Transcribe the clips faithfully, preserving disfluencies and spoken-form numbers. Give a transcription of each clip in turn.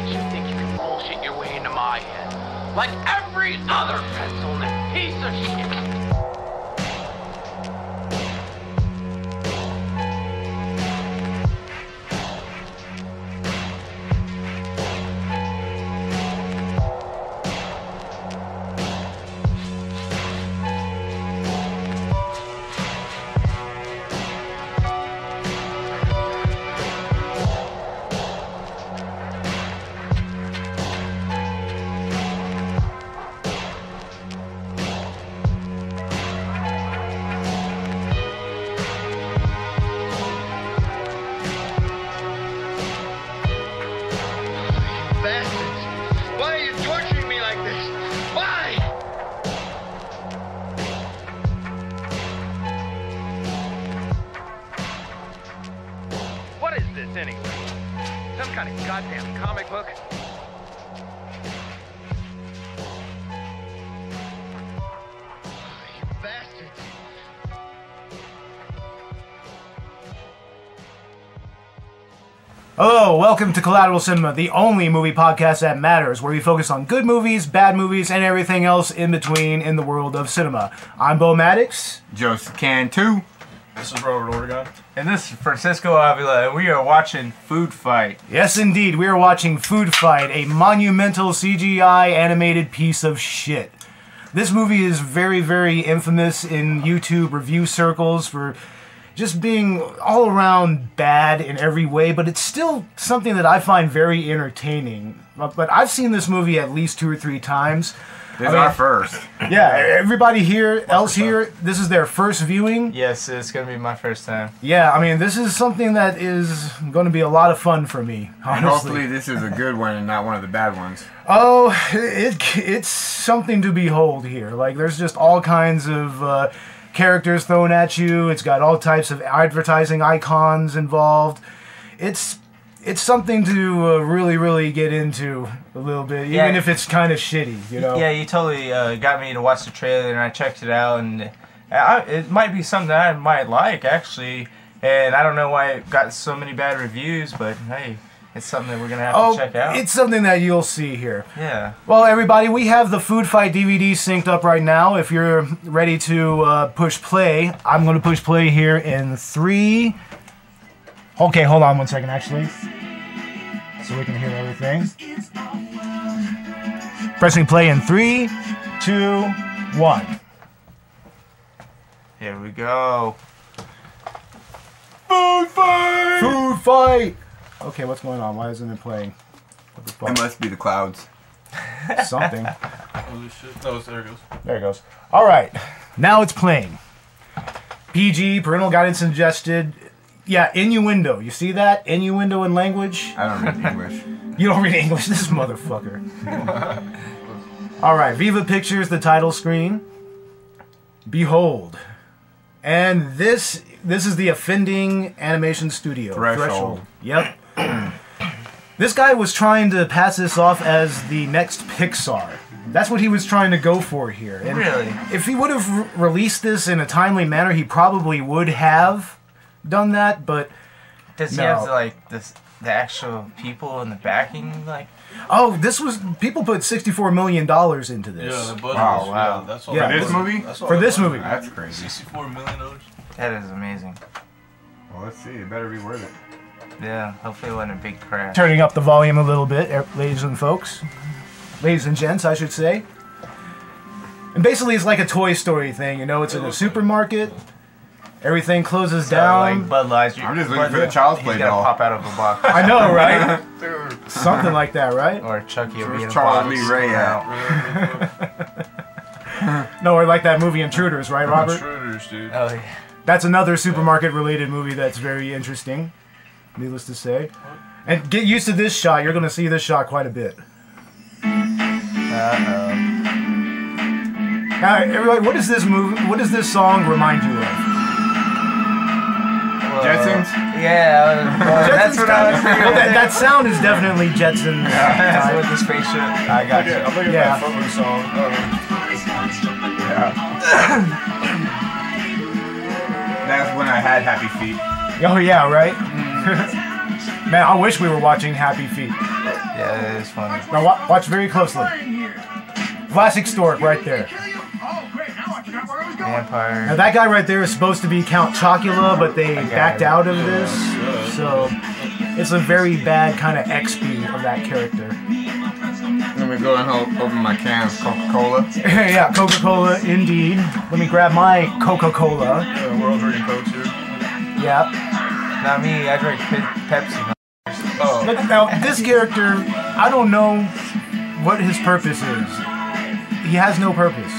make you think you can bullshit your way into my head? Like every other pencil in this piece of shit. Hello, welcome to Collateral Cinema, the only movie podcast that matters, where we focus on good movies, bad movies, and everything else in between in the world of cinema. I'm Bo Maddox. Joseph Cantu. This is Robert Ortega. And this is Francisco Avila, and we are watching Foodfight. Yes, indeed, we are watching Foodfight, a monumental C G I animated piece of shit. This movie is very, very infamous in YouTube review circles for just being all around bad in every way, but it's still something that I find very entertaining. But, but I've seen this movie at least two or three times. This is our first. Yeah, everybody here, else here, this is their first viewing. Yes, it's going to be my first time. Yeah, I mean, this is something that is going to be a lot of fun for me, honestly. And hopefully this is a good one and not one of the bad ones. Oh, it it's something to behold here. Like, there's just all kinds of Uh, characters thrown at you. It's got all types of advertising icons involved. It's it's something to uh, really, really get into a little bit, even yeah. if it's kind of shitty, you know? Yeah, you totally uh, got me to watch the trailer, and I checked it out, and I, it might be something that I might like, actually, and I don't know why it got so many bad reviews, but hey, it's something that we're going to have oh, to check out. It's something that you'll see here. Yeah. Well, everybody, we have the Foodfight D V D synced up right now. If you're ready to uh, push play, I'm going to push play here in three. Okay, hold on one second, actually, so we can hear everything. Pressing play in three, two, one. Here we go. Foodfight! Foodfight! Okay, what's going on? Why isn't it playing? What the fuck? It must be the clouds. Something. Holy shit. No, there it goes. There it goes. All right. Now it's playing. P G, parental guidance suggested. Yeah, innuendo. You see that? Innuendo in language? I don't read English. You don't read English? This motherfucker. All right. Viva Pictures, the title screen. Behold. And this this is the offending animation studio. Threshold. Threshold. Yep. This guy was trying to pass this off as the next Pixar. That's what he was trying to go for here. And really? If he would have re released this in a timely manner, he probably would have done that, but Does no. he have, like, this, the actual people and the backing? Like? Oh, this was... People put sixty-four million dollars into this. Yeah, the budget. Wow, wow. Yeah, that's all yeah. For this movie? That's all for this movie. That's crazy. sixty-four million dollars? That is amazing. Well, let's see. It better be worth it. Yeah, hopefully it wasn't a big crash. Turning up the volume a little bit, ladies and folks. Ladies and gents, I should say. And basically it's like a Toy Story thing, you know? It's in a supermarket. Everything closes so, down. Like Bud Lies. I'm just looking for the child's play doll. Pop out of a box. I know, right? Something like that, right? Or Chucky will be in a box. Lee Ray out. No, or like that movie Intruders, right, Robert? Intruders, dude. Oh, yeah. That's another supermarket-related movie that's very interesting, needless to say. And get used to this shot. You're going to see this shot quite a bit. Uh-oh. All right, everybody, what does this movie, what does this song remind you of? Uh, Jetsons? Yeah. Uh, Jetsons that's what I was thinking. Well, that, that sound is definitely Jetsons. Yeah, with the spaceship. I got you. I'm looking at that football song. Yeah. That's when I had Happy Feet. Oh, yeah, right? Mm. Man, I wish we were watching Happy Feet. Yeah, it's funny. Now wa watch very closely. Classic stork right there. Vampire. Now that guy right there is supposed to be Count Chocula, but they backed out of this, so it's a very bad kind of X P of that character. Let me go and hold, open my can of Coca-Cola. Yeah, Coca-Cola indeed. Let me grab my Coca-Cola. Uh, we're all drinking Coke too. Yeah. Not me. I drink pe Pepsi. Oh. Now, now this character, I don't know what his purpose is. He has no purpose.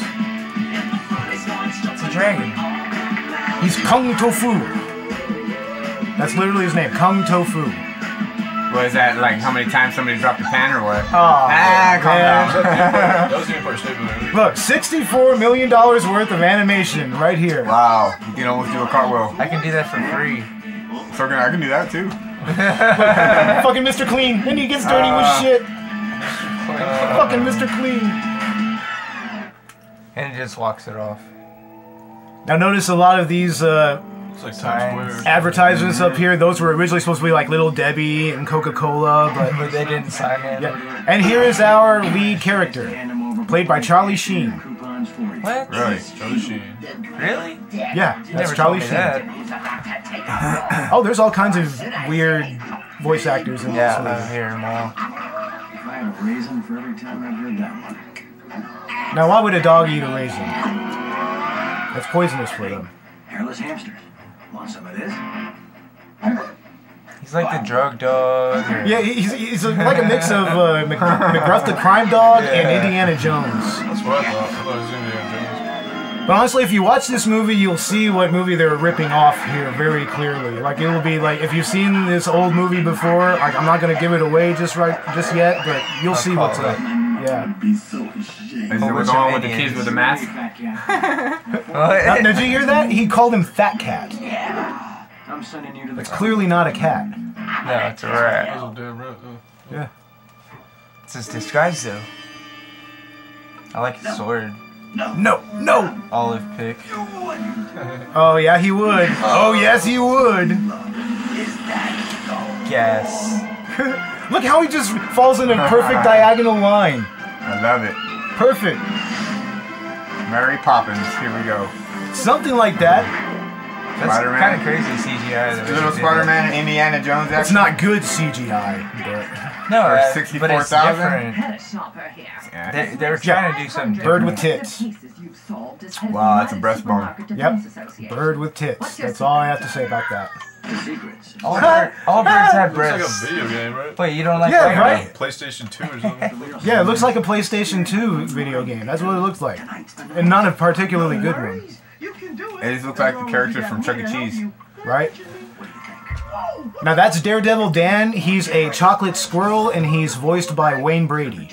It's a dragon. He's Kung Tofu. That's literally his name, Kung Tofu. Was that like how many times somebody dropped a pan or what? Oh, ah, calm down. Those people are stupid movies. Look, sixty-four million dollars worth of animation right here. Wow. You can almost do a cartwheel. I can do that for free. So I can do that too. Fucking Mister Clean. Then he gets dirty uh, with shit. Uh, Fucking Mister Clean. And he just walks it off. Now notice a lot of these... Uh, Like advertisements up here, those were originally supposed to be like Little Debbie and Coca-Cola, but, but they didn't sign it. Yeah. And here is our lead character, played by Charlie Sheen. What? Right, Charlie Sheen. Really? Yeah, you that's Charlie Sheen. That. Oh, there's all kinds of weird voice actors in yeah, this movie. Here, Mal. I have a raisin for every time I've heard that one. Now, why would a dog eat a raisin? That's poisonous for them. Hairless hamster. Want some of this? He's like the drug dog. Or... Yeah, he's, he's like a mix of uh, McGruff the crime dog yeah. and Indiana Jones. That's what I thought. I thought it was Indiana Jones. But honestly, if you watch this movie, you'll see what movie they're ripping off here very clearly. Like it will be like if you've seen this old movie before. Like I'm not gonna give it away just right just yet, but you'll I'll see what's up. Yeah. Is it what's on with the kids with the mask? Now, did you hear that? He called him Fat Cat. Yeah. I'm sending you to the. It's clearly not a cat. No, it's a rat. It's a damn rat. Yeah. It's his disguise, though. I like his sword. No. No. No. Olive pick. Oh yeah, he would. Oh yes, he would. Yes. Look how he just falls in a perfect diagonal line. I love it. Perfect. Mary Poppins, here we go. Something like that. That's kind of crazy C G I. Little Spider-Man, Indiana Jones action. It's not good C G I. But no, uh, sixty-four thousand. But it's different. Yeah. They, they were trying yeah. to do something Bird different. With tits. Wow, that's a breast bone. Yep. Bird with tits. That's all I have to say about that. All, bird, all birds have breasts. It looks like a video game, right? Wait, you don't like yeah, right? PlayStation two or something? Yeah, it looks like a PlayStation two video game. That's what it looks like. And not a particularly good one. It just looks like the character from Chuck E. Cheese. Right? Now that's Daredevil Dan. He's a chocolate squirrel, and he's voiced by Wayne Brady.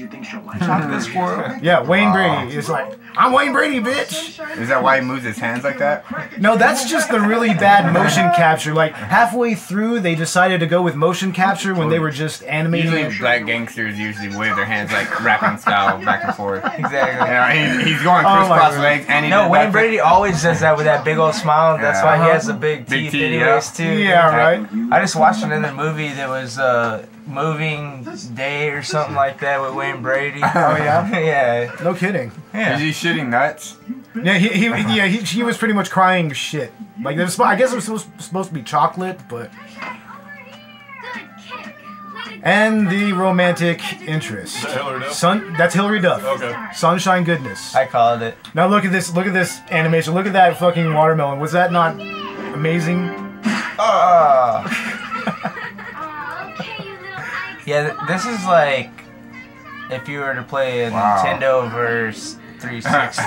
Chocolate squirrel? Yeah, Wayne wow. Brady is like, I'm Wayne Brady, bitch! Is that why he moves his hands like that? No, that's just the really bad motion capture. Like, halfway through, they decided to go with motion capture when they were just animating. Usually black gangsters usually wave their hands like rapping style, back and forth. Exactly. Yeah, he, he's going crisscross oh legs, and he No, Wayne Brady to... always does that with that big old smile. That's yeah. why he has the big, big teeth anyways, yeah. too. Yeah, right? I just watched another movie that was uh, Moving Day or something like that with Wayne Brady. Oh yeah, yeah. No kidding. Yeah. Is he shitting nuts? Yeah, he, he yeah he, he was pretty much crying shit. Like was, I guess it was supposed, supposed to be chocolate, but. And the romantic interest. Is that Hilary Duff? Sun, that's Hilary Duff. Okay. Sunshine goodness. I called it. Now look at this. Look at this animation. Look at that fucking watermelon. Was that not amazing? Uh. Yeah, th this is like if you were to play a wow. Nintendo versus three sixty.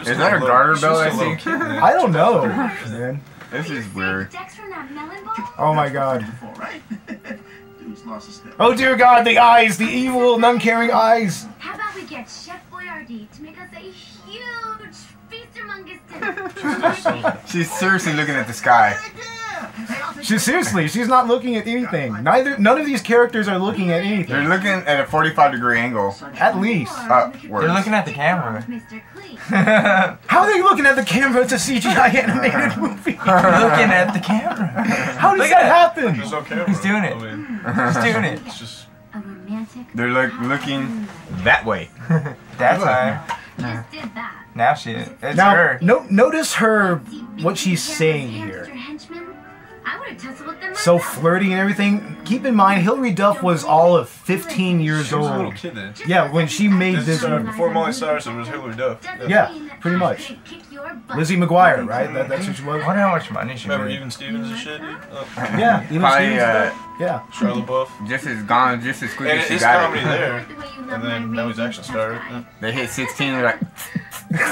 Is that a garter belt? I think. I don't know, man. This is weird. Oh my god. Oh dear god, the eyes, the evil, non-caring eyes. How about we get Chef Boyardee to make us a huge feastermongous dinner? She's seriously looking at the sky. She seriously, she's not looking at anything. Neither, none of these characters are looking at anything. They're looking at a forty-five degree angle, at least. Uh, They're looking at the camera. How are they looking at the camera? It's a C G I animated movie. Looking at the camera. How does that happen? There's no camera. He's doing it. I mean, He's doing it. It's just. They're like looking that way. That's her. Yeah. Now she is. It's now, her. No, notice her, what she's saying here. So flirty and everything. Keep in mind, Hilary Duff was all of fifteen years old. She was a little kid then. Yeah, when she made this. Uh, before Molly Cyrus, it was Hilary Duff. Yeah, yeah, pretty much. Lizzie McGuire, right? That, that's what she was. I wonder how much money she Remember made. Even Stevens and shit? Oh. Yeah, even Probably, Stevens. Uh, yeah. Charlotte Buff. Just as gone, just as quick as she got it. There. And then now he's action star. They hit sixteen, they're like,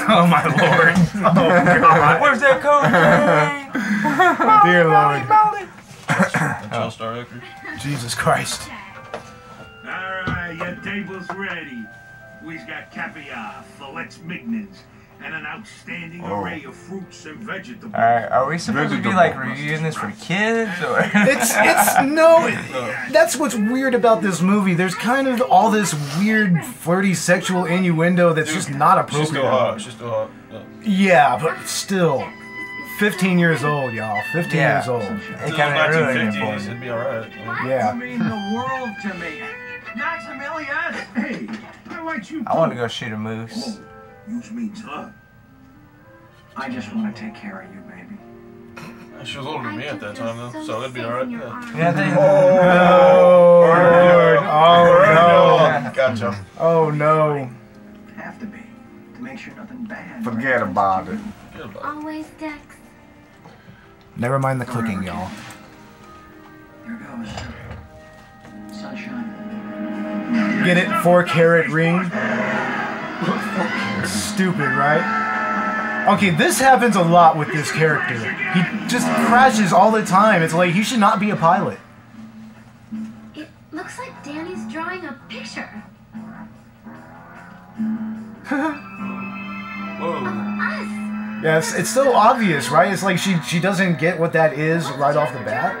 oh my lord. Oh god. Where's that coat? Dear Lord. Molly, Molly. Child star actors. Jesus Christ. Alright, your table's ready. We've got caviar, fillets mignons, and an outstanding oh. array of fruits and vegetables. Alright, are we supposed vegetable. to be like reviewing this for kids? Or? It's, it's, no, that's what's weird about this movie. There's kind of all this weird flirty sexual innuendo that's just not appropriate. She's still hot, she's still hot. Yeah, yeah, but still. fifteen years old, y'all. fifteen yeah. years old. It kind of ruined it for me. It'd be alright. Yeah. It mean the world to me. Maximilian! Hey, what you I want to go shoot a moose. Use me, huh? I just want to take care of you, baby. She was older than me at that time, though, so, so that'd be alright. Yeah. yeah they, oh, oh, oh, no. Gotcha. Oh, no. Have to be, to make sure nothing bad. Forget right? about it. Always, Dex. Never mind the clicking, y'all. Here goes. Sunshine. Get it? Four carat ring. Stupid, right? Okay, this happens a lot with this character. He just crashes all the time. It's like, he should not be a pilot. It looks like Danny's drawing a picture. Whoa. Of us. Yes, it's so obvious, right? It's like she she doesn't get what that is right off the bat.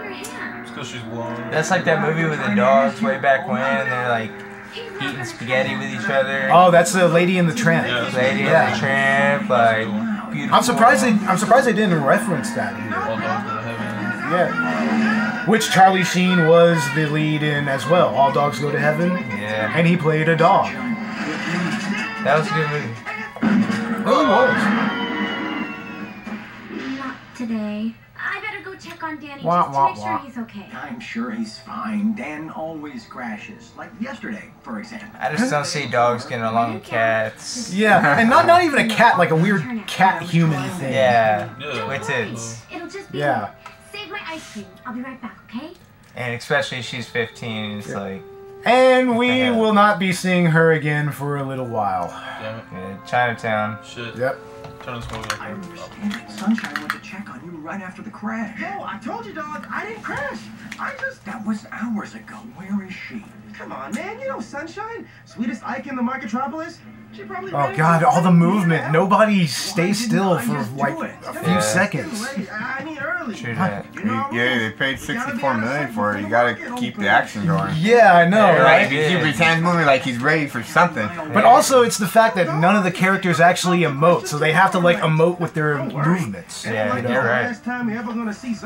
It's because she's long. That's like that movie with the dogs way back when. They're like, eating spaghetti with each other. Oh, that's the Lady in the Tramp. Yeah, Lady yeah. in the Tramp, like beautiful. I'm surprised they I'm surprised they didn't reference that either. Yeah. Which Charlie Sheen was the lead in as well. All Dogs Go to Heaven. Yeah. And he played a dog. That was a good movie. Oh, it was. Not today. I better go check on Danny wah, just to wah, make sure wah. he's okay. I'm sure he's fine. Dan always crashes. Like yesterday, for example. I just don't see dogs getting along with cats. Yeah, and not not even a cat, like a weird cat-human thing. Yeah, with tits. It'll just be yeah. Save my ice cream. I'll be right back, okay? And especially if she's fifteen, it's yeah. like... And we will not be seeing her again for a little while. Damn it. Yeah, Chinatown. Shit. Yep. I understand. Sunshine went to check on you right after the crash. No, I told you, dog. I didn't crash. I just... That was hours ago. Where is she? Come on, man. You know Sunshine? Sweetest Ike in the Marketropolis. She probably... Oh, God. All the movement. Nobody stays still for, like, a few yeah. seconds. I mean, early. True that. You know, yeah, they paid sixty-four million dollars for it. You gotta keep the action going. Yeah, I know, yeah, right? He pretends moving like he's ready for something. Yeah. But also, it's the fact that none of the characters actually emote, so they have to... like emote with their movements. Yeah, you know? You're right.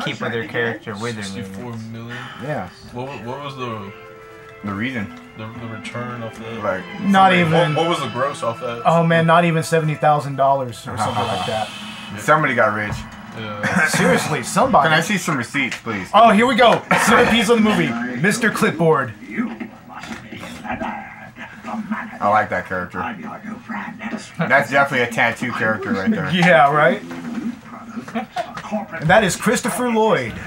Keep with their character with their movements. Yeah. What, what was the the reason? The, the return of the like. Not even. What, what was the gross off that? Oh man, not even seventy thousand dollars or something like that. Yeah. Somebody got rich. Yeah. Seriously, somebody. Can I see some receipts, please? Oh, here we go. Centerpiece of the movie, Mister Clipboard. I like that character. That's definitely a tattoo character right there. Yeah, right? And that is Christopher Lloyd. Mm.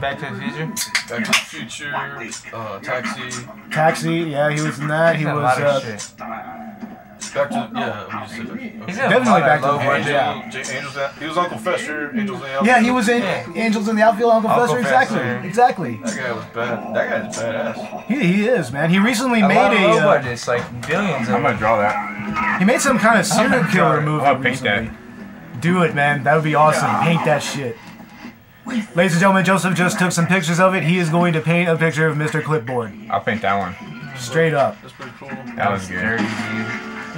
Back to the Future? Back to the Future, uh, Taxi. Taxi, yeah, he was in that. He was, uh... Back to the, yeah, just, okay. He's definitely back to the budget. Yeah. Angels, he was Uncle Fester. Angels in the Outfield. Yeah, he was in yeah. Angels in the Outfield. Uncle, Uncle Fester, Fester, exactly, exactly. That guy was bad. That guy's badass. He he is, man. He recently a made lot of a low budgets, like billions. I'm gonna draw that. He made some kind of serial killer movie. I'll paint that. Do it, man. That would be awesome. Yeah. Paint that shit. Ladies and gentlemen, Joseph just took some pictures of it. He is going to paint a picture of Mister Clipboard. I'll paint that one. Straight up. That's pretty cool. That was good.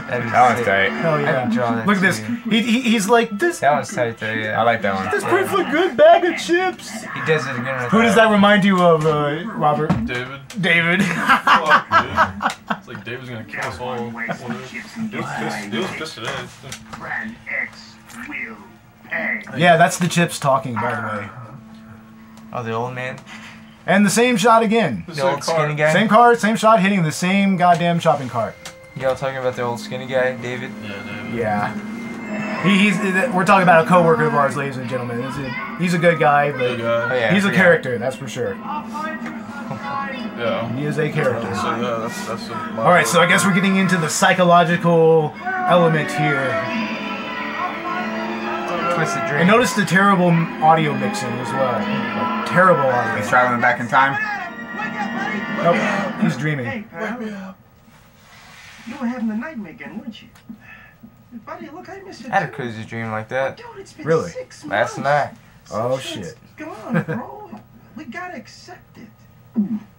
That one's tight. Hell yeah. That Look at this. He, he, he's like this. That one's tight though, yeah. I like that one. This yeah. pretty good bag of chips. He does it again. Who that. does that remind you of, uh, Robert? David. David. Fuck, dude. It's like David's gonna kill us all. It was pissed today. Brand X will pay. Yeah, that's the chips talking, by the way. Oh, the old man. And the same shot again. The, the old skinny guy. Same card, same shot, hitting the same goddamn shopping cart. Y'all talking about the old skinny guy, David? Yeah, David. Yeah. He, he's. We're talking about a coworker of ours, ladies and gentlemen. He's a, he's a good guy, but good guy. Oh, yeah, he's a yeah. character, that's for sure. Yeah. He is a character. So, yeah, that's, that's a All right, so I guess we're getting into the psychological element here. And notice the terrible audio mixing as well. Like, terrible audio. He's traveling back in time. Nope, he's dreaming. Hey, pal. You were having a nightmare again, weren't you? Buddy, look, I missed it. I had a crazy dream like that. Dude, it's been really? Six Last night. Oh shit. Come on, bro. We gotta accept it.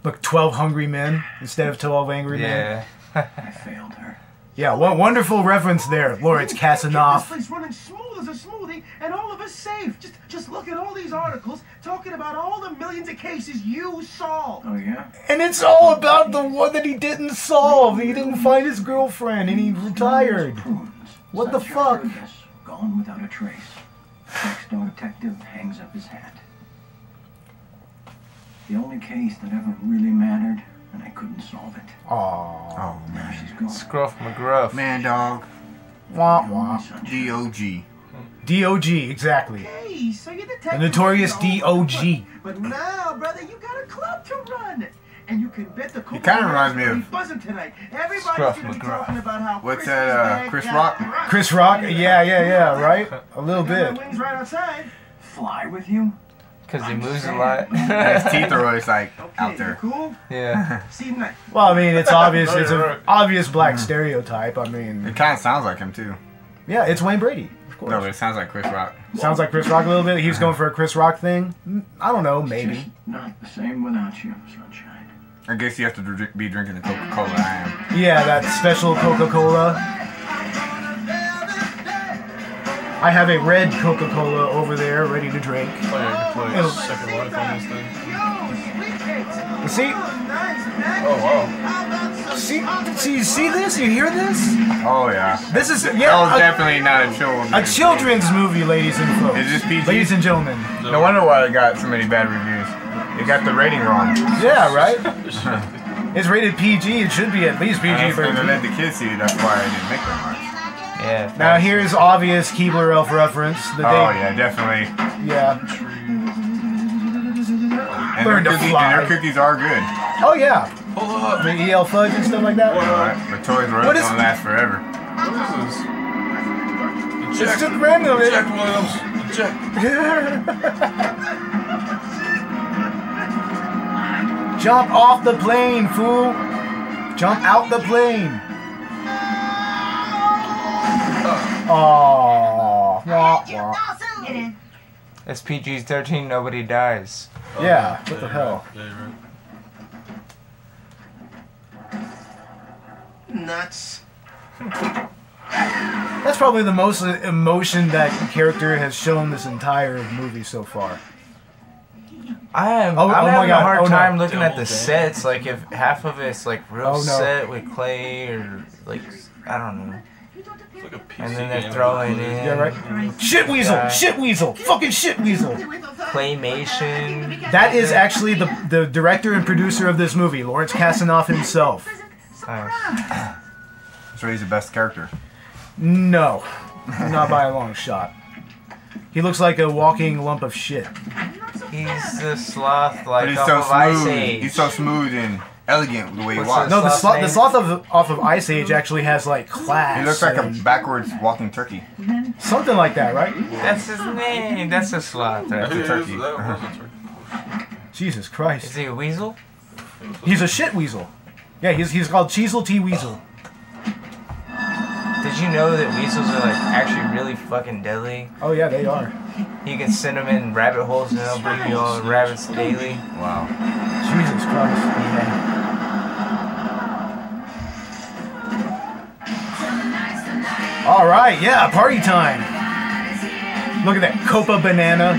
Look, twelve hungry men instead of twelve angry yeah. men. Yeah. I failed her. Yeah, what wonderful reference there, Lawrence Kasanoff. This place running smooth as a smoothie, and all of us safe. Just, just look at all these articles talking about all the millions of cases you solved. Oh yeah. And it's all about the one that he didn't solve. He didn't find his girlfriend, and he retired. What the fuck? Gone without a trace. Next door detective hangs up his hat. The only case that ever really mattered. And I couldn't solve it. Aww. Oh, man. She's gone. Scruff McGruff. Man, dog. Wah, wah. D O G. D O G, exactly. Okay, so you're the detective. The notorious D O G. But now, brother, you got a club to run. And you can bet the It kind of reminds me of Scruff McGruff. What's that, uh, Chris Rock? Chris Rock? Yeah, yeah, yeah, right? A little bit. My wings right outside. Fly with you? Because he moves a lot. His teeth are always like okay, out there. Cool? Yeah. Well, I mean, it's obvious. It's an obvious black mm. stereotype. I mean, it kind of sounds like him too. Yeah, it's Wayne Brady, of course. No, but it sounds like Chris Rock. Sounds like Chris Rock a little bit. He was going for a Chris Rock thing. I don't know, maybe. It's just not the same without you, sunshine. I guess you have to be drinking the Coca-Cola. I am. Yeah, that special Coca-Cola. I have a red Coca-Cola over there, ready to drink. Oh, yeah, you can play Second Life on this thing. You see? Oh, wow. See, see, you see this? You hear this? Oh, yeah. This is, yeah. That was a, definitely not a children's movie. A children's movie, ladies and folks. It's just P G. Ladies and gentlemen. No wonder why it got so many bad reviews. It got the rating wrong. Yeah, right? It's rated P G. It should be at least P G for they let the kids see it. That's why I didn't make that much. Yeah, now here's obvious Keebler Elf reference. That oh they, yeah, definitely. Yeah. And Learn their, cookie, to fly. And their cookies are good. Oh yeah. Hold up. The E L fudge and stuff like that. What, uh, the toys are gonna last forever. What is this? It's just random. Jack Williams. Jack. Jump off the plane, fool! Jump out the plane. Oh, wah, wah. It's P G thirteen, nobody dies. Oh, yeah, what the hell? Nuts. That's probably the most emotion that character has shown this entire movie so far. I am, oh, I'm oh having a hard oh, time no. looking Double at the sets. Like, if half of it's like real oh, no. set with clay or, like, I don't know. Like a and then they're throwing in. Yeah, right. Shit weasel! Yeah. Shit weasel! Fucking shit weasel! Claymation. That is actually the the director and producer of this movie, Lawrence Kasanoff himself. Nice. So he's the best character. No, not by a long shot. He looks like a walking lump of shit. He's the sloth, like off of Ice Age. He's so smooth and elegant the way he walks. No, the sloth, the sloth of, off of Ice Age actually has like class. He looks like a backwards walking turkey. Something like that, right? That's his name. That's a sloth. That's a turkey. Jesus Christ. Is he a weasel? He's a shit weasel. Yeah, he's he's called Cheezel T Weasel. Did you know that weasels are like actually really fucking deadly? Oh yeah, they are. You can send them in rabbit holes and they'll bring you all rabbits daily. Wow. Jesus Christ. Yeah. All right, yeah, party time. Look at that Copa Banana.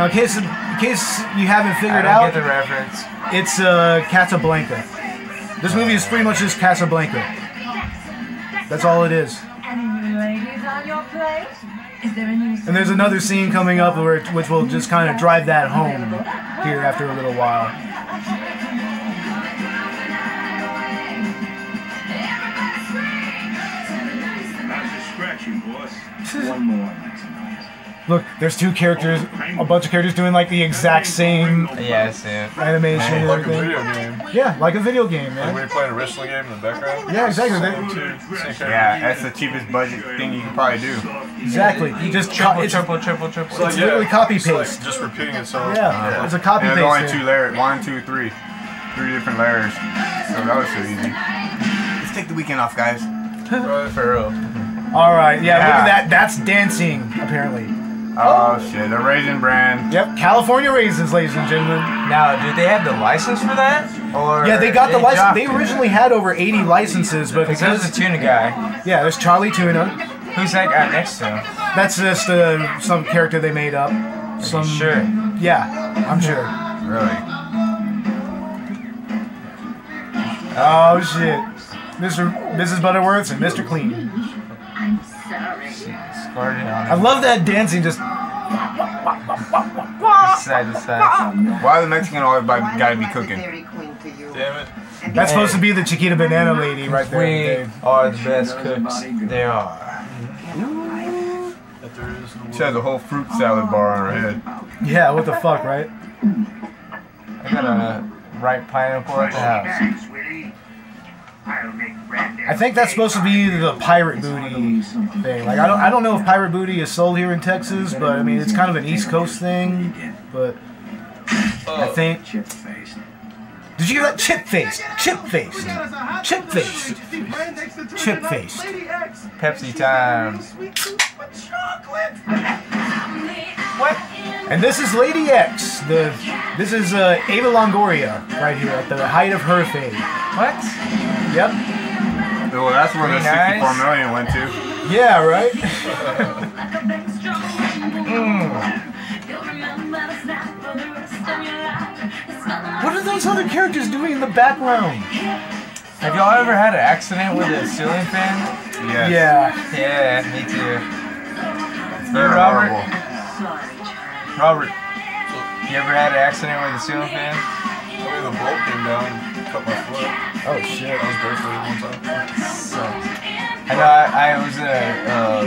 Now, in case, in case you haven't figured out, I don't get the reference. It's uh, Casablanca. This movie is pretty much just Casablanca. That's all it is. And there's another scene coming up where, which will just kind of drive that home here after a little while. Look, there's two characters, a bunch of characters doing like the exact same yes, yeah. animation. Like a video game. Yeah, like a video game, man. Like when you're playing a wrestling game in the background. Yeah, exactly. Yeah, that's the cheapest budget thing you can probably do. Exactly. You just triple, triple, triple, triple. It's, it's yeah, literally copy paste. Like just repeating itself. Yeah, yeah, it's a copy paste. There's only two layers. One, two, three. Three different layers. So that was so easy. Let's take the weekend off, guys. Right, for real. All right, yeah, yeah, look at that. That's dancing, apparently. Oh, shit, the Raisin Brand. Yep, California Raisins, ladies and gentlemen. Now, do they have the license for that? Or yeah, they got the license. They originally had over eighty licenses, but because... Because there's a tuna guy. Yeah, there's Charlie Tuna. Who's that guy next to him? That's just uh, some character they made up. Some, sure? Yeah, I'm sure. Really? Oh, shit. Mister Missus Butterworth and Mister Clean. I love that dancing, just side to side. Why the Mexican always gotta be cooking? Damn it! That's supposed to be the Chiquita Banana Lady right there. We are the best cooks there are. She has a whole fruit salad bar on her head. Yeah, what the fuck, right? I got a ripe pineapple at the house. I think that's supposed to be the pirate booty thing. Like I don't, I don't know if pirate booty is sold here in Texas, but I mean it's kind of an East Coast thing. But I think. Did you hear that? Chip faced, chip faced, chip faced, chip faced. Pepsi time. What? And this is Lady X. The this is uh, Eva Longoria right here at the height of her fame. What? Yep. Well, that's where the sixty-four million went to. Yeah, right. mm. What are those other characters doing in the background? Have y'all ever had an accident with a ceiling fan? Yes. Yeah. Yeah, me too. They're Robert. Horrible. Robert, you ever had an accident with a ceiling fan? Oh, the bolt came down and cut my foot. Oh shit, I was barefooted one time. So, I know I, I was in a uh,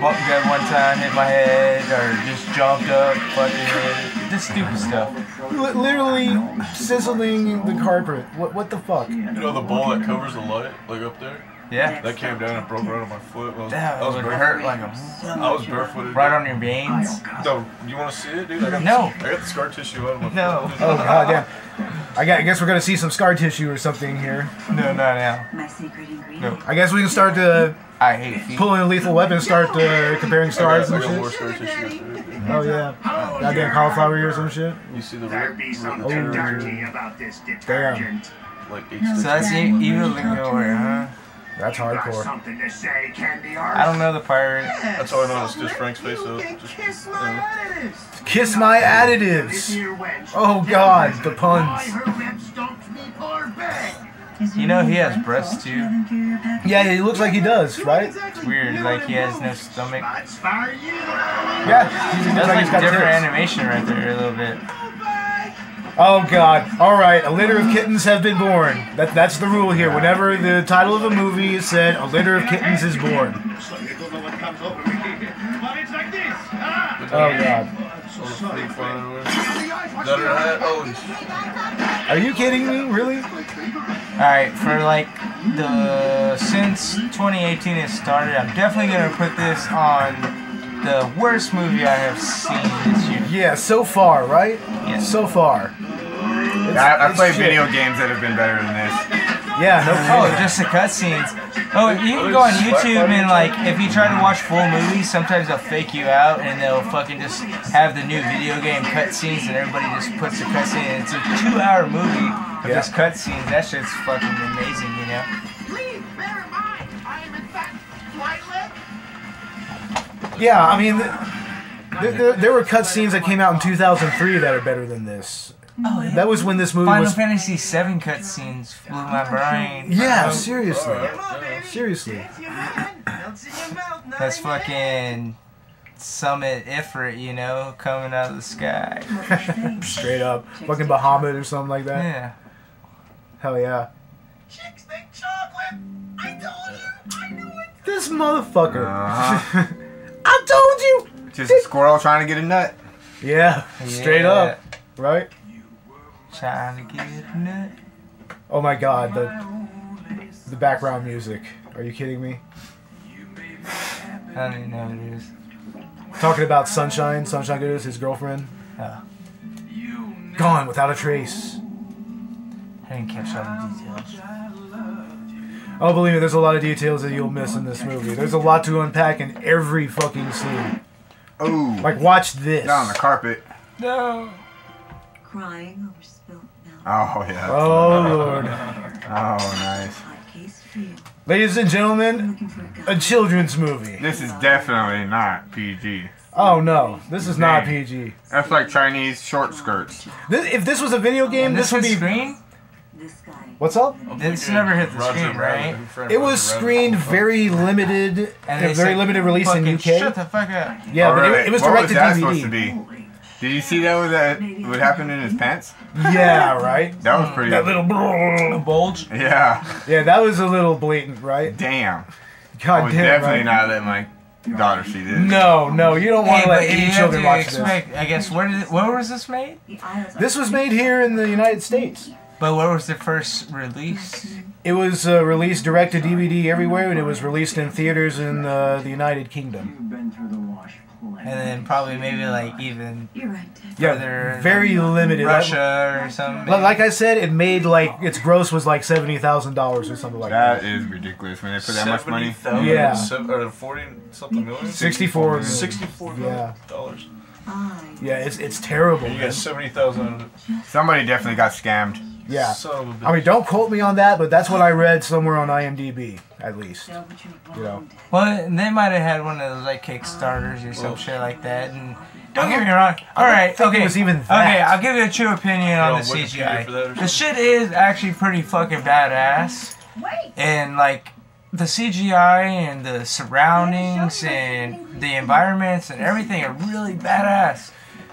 bump gun one time, hit my head, or just jumped up, fucking hit. Just stupid stuff. L literally sizzling the carpet. What what the fuck? You know the ball that covers the light, like up there? Yeah. That came down and broke right on my foot. I was, that was I was like hurt like a... I was barefooted. Right on your veins? So, you want to see it, dude? I got no. The, I got the scar tissue out of my no. foot. No. Oh, god damn. I guess we're going to see some scar tissue or something here. No, not now. My secret ingredient. No. I guess we can start to... I hate it. Pulling a lethal weapon, start to comparing stars and shit. Scar tissue. Oh, yeah. Oh, goddamn cauliflower ear or some shit. You see the... There be something dirty about this detergent. Like so that's even over, huh? That's hardcore. To say, Candy, I don't know the pirate. Yeah, that's all I know is so just Frank's face up. Just, kiss my yeah. additives. Kiss my additives. Oh god, the puns. You know he has breasts too. Yeah, he looks like he does, right? It's weird, like he has no stomach. Yeah, he does like he's got different tips. Animation right there a little bit. Oh god. Alright, a litter of kittens have been born. That, that's the rule here. Whenever the title of a movie is said, a litter of kittens is born. Oh god. Are you kidding me? Really? Alright, for like the... Since twenty eighteen it started, I'm definitely going to put this on... The worst movie I have seen this year. Yeah, so far, right? Yeah. So far. I, I play video games that have been better than this. Yeah, no problem. Oh, just the cutscenes. Oh, you can go on YouTube and, like, if you try to watch full movies, sometimes they'll fake you out and they'll fucking just have the new video game cutscenes and everybody just puts the cutscene in. It's a two hour movie of yeah. just cutscenes. That shit's fucking amazing, you know? Please bear in mind, I Yeah, I mean, the, the, the, there were cutscenes that came out in two thousand three that are better than this. Oh, yeah. That was when this movie Final was... Final Fantasy seven cutscenes flew my brain. Yeah, seriously. Uh, seriously. That's fucking... Summit Ifrit, you know, coming out of the sky. Straight up. Fucking Bahamut or something like that. Yeah. Hell yeah. Chicks think chocolate. I told you. I knew it. This motherfucker. Uh-huh. I told you. Just a squirrel trying to get a nut. Yeah. Straight yeah. up. Right? Trying to get a nut. Oh my god. The, the background music. Are you kidding me? I don't even know what it is. Talking about Sunshine, Sunshine Goodness, his girlfriend. Yeah. Gone without a trace. I didn't catch all the details. Oh, believe me, there's a lot of details that you'll miss in this movie. There's a lot to unpack in every fucking scene. Oh. Like, watch this. Not on the carpet. No. Crying over spilt milk. Oh, yeah. Oh, Lord. Oh, nice. Ladies and gentlemen, a children's movie. This is definitely not P G. Oh no, this is Dang. not P G. That's like Chinese short skirts. This, if this was a video game, this, this would be... Screen? What's up? It's never hit the screen, right? It was screened very limited, and very limited release in U K. Shut the fuck up. Yeah, but it, it was directed to D V D. What was that supposed to be? Did you see that was that what happened in his pants? Yeah, right. That was pretty. That little brrr, bulge. Yeah. Yeah, that was a little blatant, right? Damn. God I would damn. Definitely right? not let my daughter see this. No, no, you don't want hey, to let any children watch expect, this. I guess where did it, where was this made? This was made here in the United States. But where was the first release? It was uh, released direct to D V D everywhere, and it was released in theaters in uh, the United Kingdom. You've been through the wash. And then probably maybe like even yeah, very limited Russia or something. Like I said, it made like its gross was like seventy thousand dollars or something like that. That is ridiculous when they put that much money. Yeah, forty something million. Sixty-four. Sixty-four million dollars. Yeah, it's it's terrible. You got seventy thousand. Somebody definitely got scammed. Yeah. I mean, don't quote me on that, but that's what I read somewhere on I M D B, at least. You know. Well, they might have had one of those like Kickstarters or some shit like that. And don't get me wrong. All right. Okay. It was even that. Okay. I'll give you a true opinion on the C G I. The shit is actually pretty fucking badass. And like the C G I and the surroundings and the environments and everything are really badass.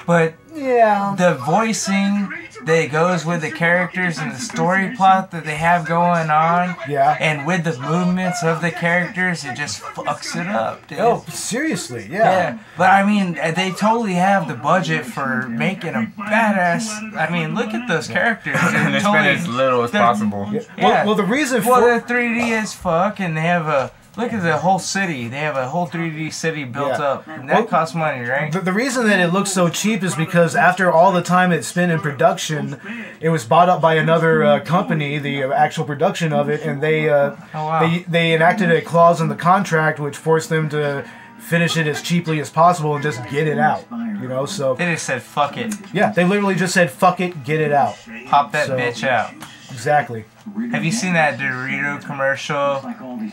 But yeah, the voicing that goes with the characters and the story plot that they have going on, yeah, and with the movements of the characters, it just fucks it up, dude. Oh, seriously, yeah. Yeah, but I mean, they totally have the budget for making a badass. I mean, look at those characters. And they totally, spend as little as possible. Yeah. Well, well, the reason for well, they're three D as fuck, and they have a. Look at the whole city. They have a whole three D city built yeah. up. And that well, costs money, right? The, the reason that it looks so cheap is because after all the time it spent in production, it was bought up by another uh, company, the uh, actual production of it, and they, uh, oh, wow. they they enacted a clause in the contract which forced them to finish it as cheaply as possible and just get it out. You know, so they just said, fuck it. Yeah, they literally just said, fuck it, get it out. Pop that so, bitch out. Exactly. Have you seen that Dorito commercial?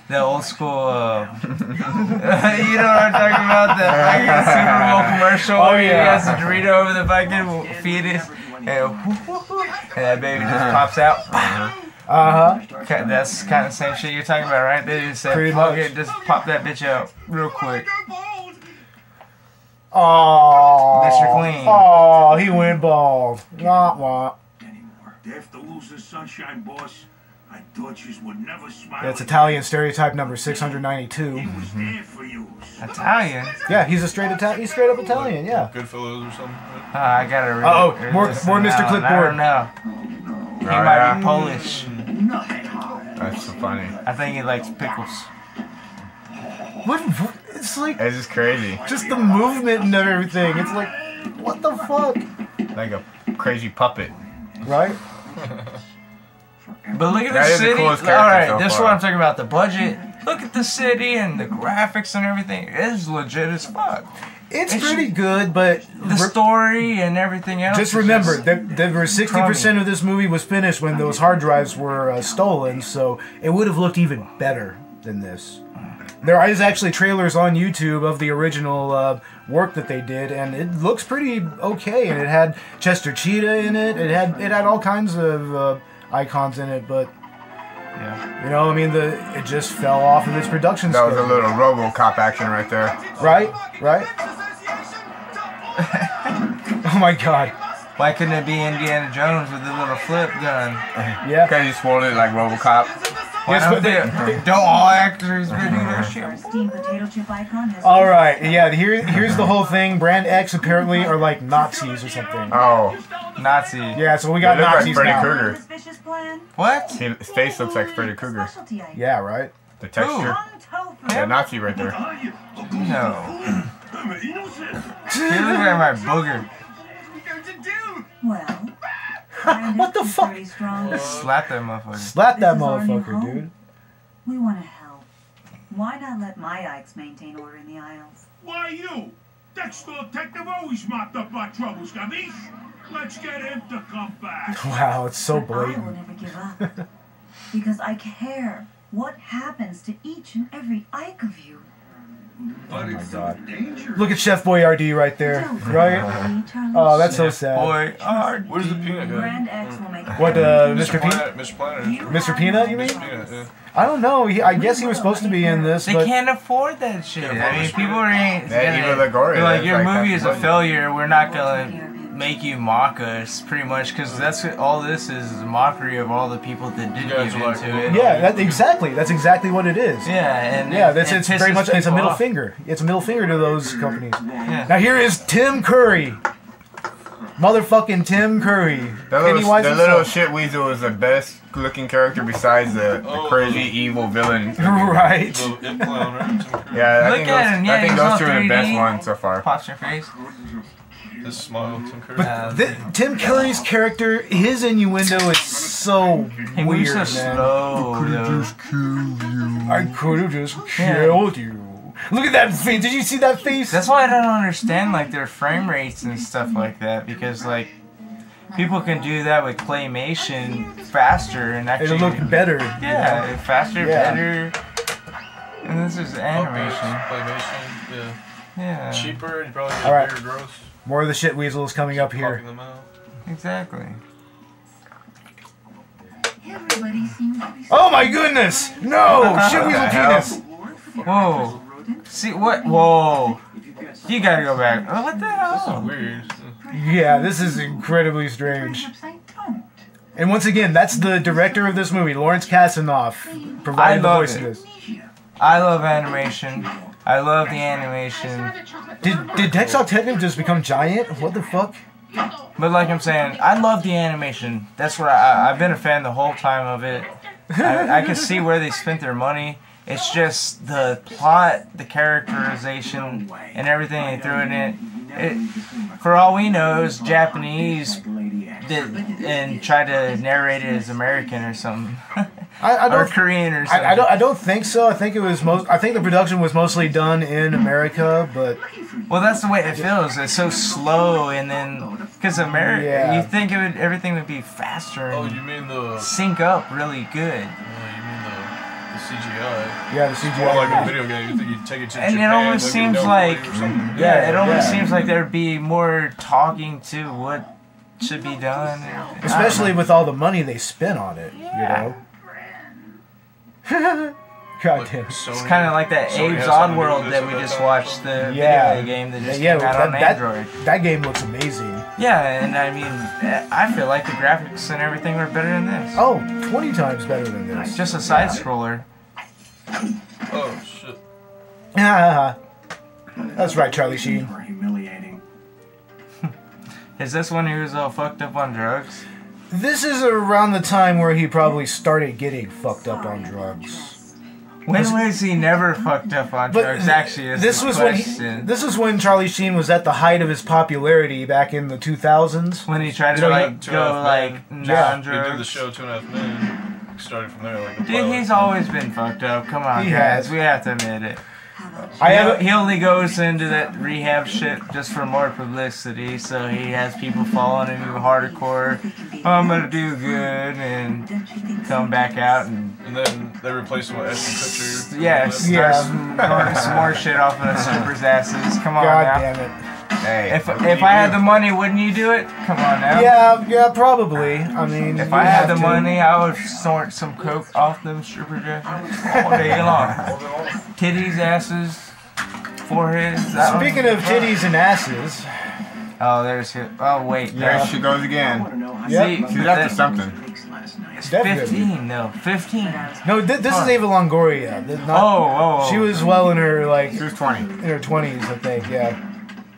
The old school, uh, you know what I'm talking about? The fucking Super Bowl commercial oh, where yeah. he has a Dorito over the fucking fetus, and, and that baby just pops out. Uh huh. That's kind of the same shit you're talking about, right? They just said, pretty much. Okay, just pop that bitch out real quick. Oh, Mister Clean. Oh, he went bald. Wah wah. After losing Sunshine, boss, I thought you would never smile. That's Italian stereotype number six hundred ninety-two. It was there for you. Italian? Yeah, he's a straight Italian. He's straight up Italian, yeah. Goodfellas or something. Uh, I gotta read Uh-oh, it. more, more Mister Clipboard. I don't know. He right, might yeah. be Polish. That's so funny. I think he likes pickles. What? It's like... It's just crazy. Just the movement and everything. It's like, what the fuck? Like a crazy puppet. Right? But look at the city. The all right, so this is what I'm talking about. The budget. Look at the city and the graphics and everything. It's legit as fuck. It's, it's pretty good, but the story and everything else. Just remember just that there were sixty percent of this movie was finished when those hard drives were uh, stolen, so it would have looked even better than this. There is actually trailers on YouTube of the original uh, work that they did, and it looks pretty okay. And it had Chester Cheetah in it. It had it had all kinds of uh, icons in it, but yeah, you know, I mean, the it just fell off of its production. That was schedule. A little RoboCop action right there. Right, right. Oh my God. Why couldn't it be Indiana Jones with the little flip gun? Yeah. Because you swallowed it like RoboCop. Why yes, don't, they, don't all actors do that shit? All right, yeah, here, here's the whole thing. Brand X apparently are like Nazis or something. Oh, Nazi. Yeah, so we got they look Nazis like Freddy Krueger. What? His face looks like Freddy Krueger. Yeah, right? The texture. Ooh. Yeah, Nazi right there. No. You look at my booger. Well, what the fuck? Slap that motherfucker. Slap that motherfucker, dude. We want to help. Why not let my Ikes maintain order in the aisles? Why you? That store detective always mopped up our troubles, Gabish. Let's get him to come back. Wow, it's so blatant. I will never give up. Because I care what happens to each and every Ike of you. But oh my God. Dangerous. Look at Chef Boyardee right there, right? Oh, that's so sad. Boy, uh, where's the peanut guy? What, uh, Mister Peanut? Mister Planet. Mister Peanut, you mean? Peanut, yeah. I don't know. He, I guess he was supposed to be in this. They but can't afford that shit. Yeah, I mean, people are ain't. Eva Longoria. Like your like movie is a failure. We're not gonna make you mock us, pretty much, because that's what all this is, is a mockery of all the people that didn't yeah, give like, into it. Yeah, that, exactly. That's exactly what it is. Yeah, and yeah, that's, it's, it's very much it's a middle off. finger. It's a middle finger to those companies. Yeah. Now here is Tim Curry, motherfucking Tim Curry. That little, Pennywise the little shit weasel is the best looking character besides the, the oh, crazy oh, evil villain. Right. Yeah, I Look think those, him, yeah, I think those two are the best ones so far. Pops your face. This smile, Tim Curry. But th Tim Curry's character, his innuendo is so hey, weird, so man. Slow, I could have just killed you. I could have just killed yeah. you. Look at that face. Did you see that face? That's why I don't understand like their frame rates and stuff like that, because like people can do that with claymation faster and actually it'll look better. Yeah, you know? faster, yeah. better. And this is animation. Claymation, yeah. Yeah. Cheaper and probably All right. bigger gross. More of the shit weasels coming up here. Exactly. Oh my goodness! No! Shit weasel penis! Whoa. See what? Whoa. You gotta go back. Oh, what the hell? This is weird. Yeah, this is incredibly strange. And once again, that's the director of this movie, Lawrence Kasanoff, providing the voice of this. I love animation. I love the animation. Did did Texas Technic just become giant? What the fuck? But like I'm saying, I love the animation. That's what I, I I've been a fan the whole time of it. I, I can see where they spent their money. It's just the plot, the characterization, and everything they threw in it. It, for all we know, is Japanese did and tried to narrate it as American or something. I, I don't, or Korean or something. I, I don't. I don't think so. I think it was most. I think the production was mostly done in America, but. Well, that's the way it feels. It's so slow, and then because America, yeah. you think it would, everything would be faster. And oh, you mean the sync up really good. Yeah, you mean the, the C G I. Yeah, the C G I. More like yeah. a video game. You think you take it to and Japan, it almost like seems like. Yeah, yeah, it almost yeah. seems like there'd be more talking to what should be done. Especially with all the money they spent on it, yeah. you know. God damn. It's kind of like that Sony Abe's Oddworld that we just watched, the yeah. video game that just yeah, yeah, came out that, on Android. That, that game looks amazing. Yeah, and I mean, I feel like the graphics and everything were better than this. Oh, twenty times better than this. It's just a side yeah. scroller. Oh, shit. Ah, that's right, Charlie Sheen. Humiliating. Is this one who was all fucked up on drugs? This is around the time where he probably started getting fucked up on drugs. When was he never fucked up on but drugs? Actually, is this was question. when he, this was when Charlie Sheen was at the height of his popularity back in the two thousands. When he tried to like go like non-drugs. He did the show Two and a Half Men. Started from there. Like Dude, he's always been fucked up. Come on, he guys, has. we have to admit it. I have a, he only goes into that rehab shit just for more publicity, so he has people following him hardcore. Oh, I'm gonna do good and come back out and and then they replace it with S and Kutcher. Yes, yes. Yeah, some more shit off of those strippers' asses. Come on God now. Damn it. Hey, if if I had do? the money, wouldn't you do it? Come on now. Yeah, yeah, probably. I mean, if I had the to. money, I would snort some coke off them strippers' asses all day long. Titties, asses, foreheads. Speaking of titties and asses. Oh, there's his. Oh, wait. There yeah. she goes again. Yeah. See, she's after the, something. It's fifteen, though. fifteen. No, th this oh. is Eva Longoria. Not, oh, oh. She was well in her, like. She was twenty. In her twenties, I think, yeah.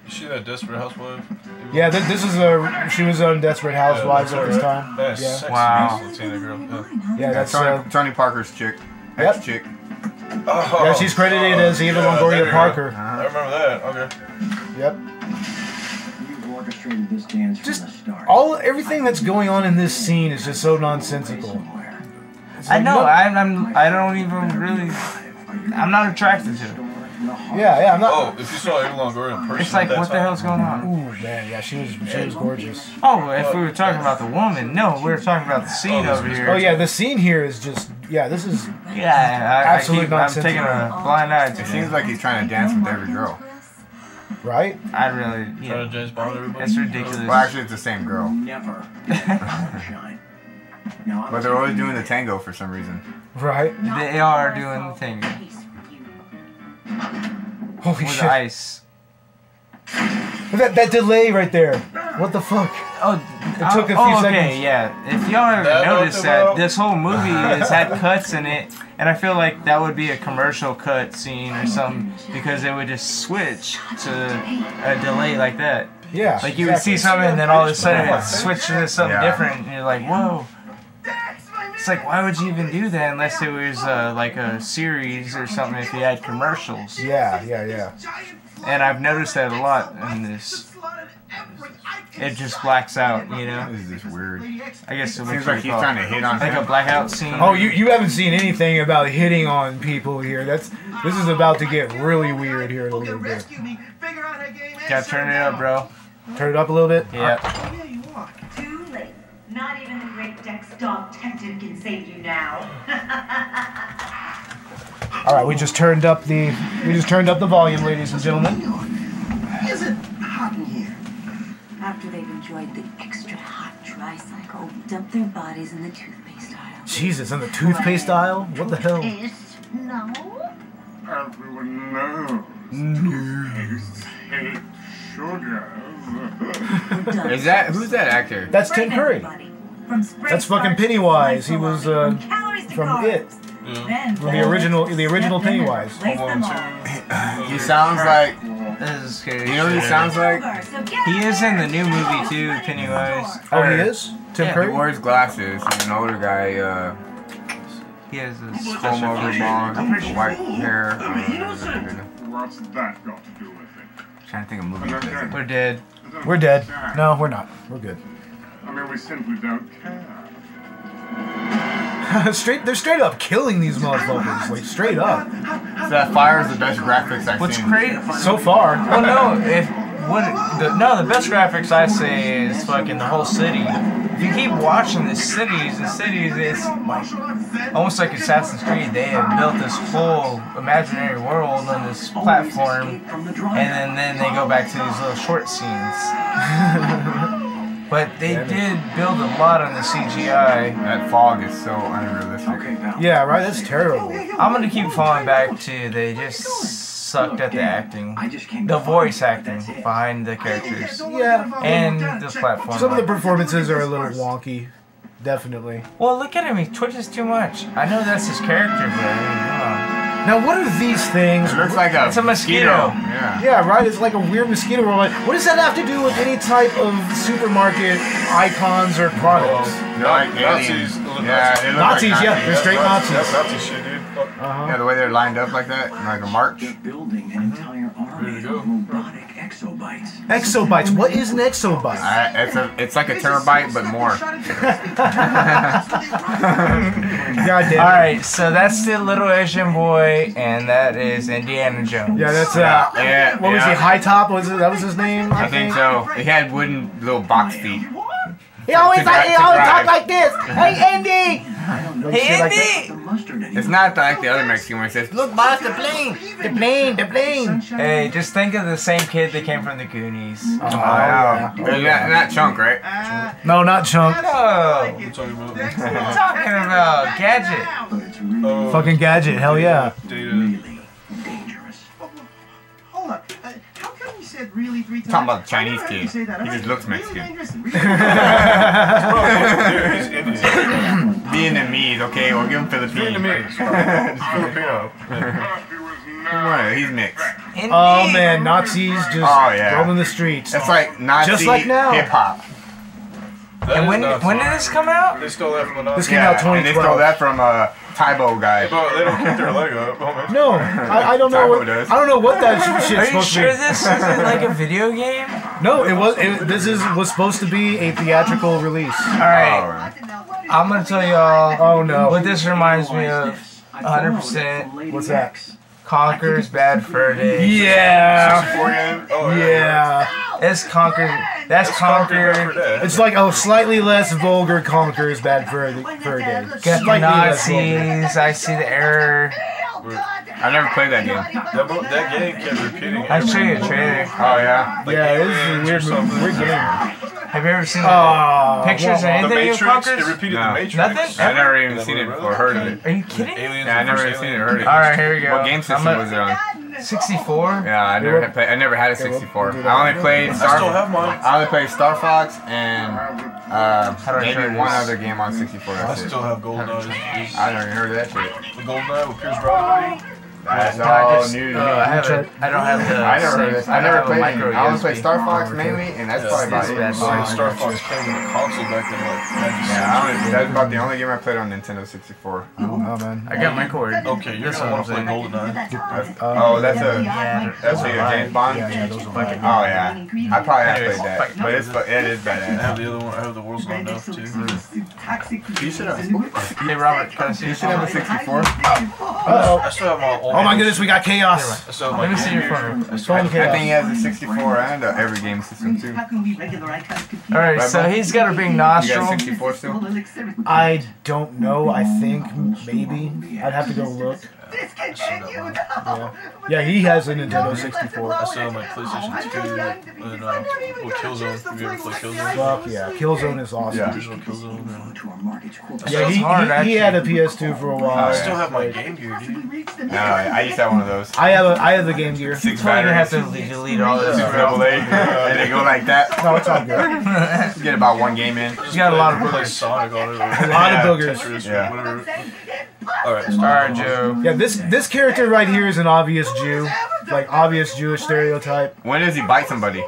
Is she that Desperate Housewife? Yeah, th this is a. She was on Desperate Housewives yeah, at this right? time. That is yeah. sexy wow. Latina girl. Yeah, yeah that's Tony, uh, Tony Parker's chick. Yep. Ex-chick. Oh, yeah, she's credited oh, as Eva yeah, Longoria Parker. Uh -huh. I remember that. Okay. Yep. This dance just from the start. all everything that's going on in this scene is just so nonsensical. Like, I know. No, I'm, I'm. I don't even really. I'm not attracted to it. Yeah, yeah. I'm not. Oh, if you saw Eva Longoria in person, it's like, what the hell's going on? Ooh, man, yeah, she was, she was gorgeous. Oh, if we were talking about the woman, no, we were talking about the scene over here. Oh yeah, the scene here is just. Yeah, this is. Yeah, I, absolutely I keep, nonsensical. I'm taking a blind eye to it. It seems like he's trying to dance with every girl. Right? I really. Yeah. It's ridiculous. Well, actually, it's the same girl. Never. But they're always doing the tango for some reason. Right? They are doing the tango. Holy shit. With ice. That, that delay right there. What the fuck? Oh, it took a few oh, okay, seconds. Okay, yeah. If y'all ever that noticed that, this whole movie has had cuts in it, and I feel like that would be a commercial cut scene or something, because they would just switch to a delay like that. Yeah. Like you exactly. would see something, and then all of a sudden it switches to something yeah. different, and you're like, whoa. It's like, why would you even do that unless it was uh, like a series or something if you had commercials? Yeah, yeah, yeah. And I've noticed that a lot in this. It just blacks out, you know? This is weird. I guess it seems like he's trying to hit on like him. a blackout scene. Oh, you, you haven't seen anything about hitting on people here. That's This is about to get really weird here in a little bit. Gotta turn it up, bro. Turn it up a little bit? Yeah. Too late. Not even the great Dex dog detective can save you now. All right, we just turned up the we just turned up the volume, ladies and gentlemen. Is it hot in here? After they've enjoyed the extra hot dry cycle, dump their bodies in the toothpaste aisle. Jesus, in the toothpaste aisle? What the hell? No. Everyone knows. Toothpaste hates sugar. Is that who's that actor? That's Tim Curry. That's fucking Pennywise. He was uh, from It. Yeah. From the original, the original Pennywise. He sounds like. This is scary. You know what he sounds like? He is in the new movie too, Pennywise. Oh, he is. Tim Curry. He wears glasses. He's an older guy. Uh, he has a comb over blonde, white hair. What's that got to do with it? I'm trying to think of movies. We're dead. We're dead. No, we're not. We're good. I mean, we simply don't care. straight, they're straight up killing these motherfuckers, like straight up. So that fire is the best graphics I've What's seen. What's crazy so far? Well, no, if what the, no, the best graphics I say is fucking the whole city. If you keep watching the cities, the cities, it's almost like Assassin's Creed. They have built this whole imaginary world on this platform, and then then they go back to these little short scenes. But they yeah, did build a lot on the C G I. That fog is so unrealistic. Okay, no. Yeah, right? That's terrible. I'm going to keep falling back to they just sucked at the acting. The voice acting behind the characters. Yeah. And the platform. Some of the performances are a little wonky. Definitely. Well, look at him. He twitches too much. I know that's his character, but I mean, come on. Now what are these things? It looks like a it's a mosquito. mosquito. Yeah. Yeah, right? It's like a weird mosquito robot. What does that have to do with any type of supermarket icons or products? Well, no, like Nazis. Yeah, Nazis, Nazis like yeah. They're straight Nazis. That's Nazi shit, dude. Uh-huh. Yeah, the way they're lined up like that, like a march. They're building an entire army of robotic exobites. Exobites? What is an exobite? Uh, it's a, it's like a terabyte, but more. God damn. All right, so that's the little Asian boy, and that is Indiana Jones. Yeah, that's uh, yeah, what yeah. was he? High Top? Was it? That was his name? I, I think, think so. He had wooden little box feet. He always, he always talked like this. Hey, Andy. I don't know. Hey, Andy! It's not like the other Mexican one says, look, boss, the plane! The plane! The plane! Hey, just think of the same kid that came from the Goonies. Oh, wow. Not Chunk, right? No, not Chunk. No! We're talking about Gadget. Fucking Gadget, hell yeah. Really three times. Talking about the Chinese kid. He right? just looks Mexican. Vietnamese, okay, or give him Philippine. Vietnamese. Filipino. He's mixed. Indeed. Oh man, Nazis just oh, yeah. roaming the streets. That's like Nazi just like now. hip hop. That and when when did this come out? They stole that from another. This came yeah, out twenty twelve. And they stole that from a Tybo guy. But they don't keep their Lego. No, I, I don't know. What, I don't know what that shit's supposed to be. Are you sure this isn't like a video game? No, it was. It, this is was supposed to be a theatrical release. All right, oh. I'm gonna tell y'all. Oh no, what this reminds me of one hundred percent. What's that? Conker's Bad Fur Day. Yeah. Oh, yeah. Yeah. It's Conker. That's Conker. It's like a slightly less vulgar Conker's Bad Fur Day. Get the Nazis. I see the error. I've never played that game. That, that game kept repeating. I showed you a trailer. Oh yeah. Like yeah, it was weird. Weird game. Have you ever seen oh, pictures or anything? The Matrix. It repeated no. the Matrix. Nothing. I never even seen it or heard of it. Are you kidding? Aliens yeah, I never even seen it or heard of it. All right, here we go. What game system a, was it on? sixty-four. Yeah, I never had. Play, I never had a sixty-four. I only played Star. I still have mine. I only played Star Fox and uh, maybe one other game on sixty-four. I still have GoldenEye. I never heard of that shit. The GoldenEye with Pierce Brosnan. That's no, all I just, new to uh, me. I, haven't, I don't have the. I never heard this. I never played micro I always played Star Fox mainly, and that's yeah, probably about it. Bad oh, Star Fox came in the console back then, like. Yeah, that's about the only game I played on Nintendo sixty-four. Oh, oh man. I got my cord. Okay, you're gonna want to play GoldenEye. Oh, that's a. Yeah. That's a James Bond. Yeah, yeah, those are like. Oh yeah. I probably have played that, but it's but it is badass. I have the other one. I have the World's Gone Enough too. You should have. Hey Robert, you should have a sixty-four. Oh, I still have my old. Oh my goodness, we got chaos. So let me see your phone. I think he has a sixty-four and a every game system too. All right, so he's got a big nostril. You got a sixty-four still? I don't know. I think maybe I'd have to go look. Yeah. Yeah, he has a Nintendo sixty-four. I saw my PlayStation two and uh, Killzone. Have you ever played Killzone? Fuck yeah, Killzone is awesome. Yeah, original Killzone. Yeah, he, he, he had a P S two for a while. I still have my Game Gear, dude. No, I used to have one of those. I have a, I have the Game Gear. Six batteries. I have to delete all this. Super Double A. And they go like that. No, it's all good. Get about one game in. You got a lot of boogers. Sonic on it. A lot of boogers. Yeah. All right, Star Joe. Yeah, this this character right here is an obvious Jew, like obvious Jewish stereotype. When does he bite somebody?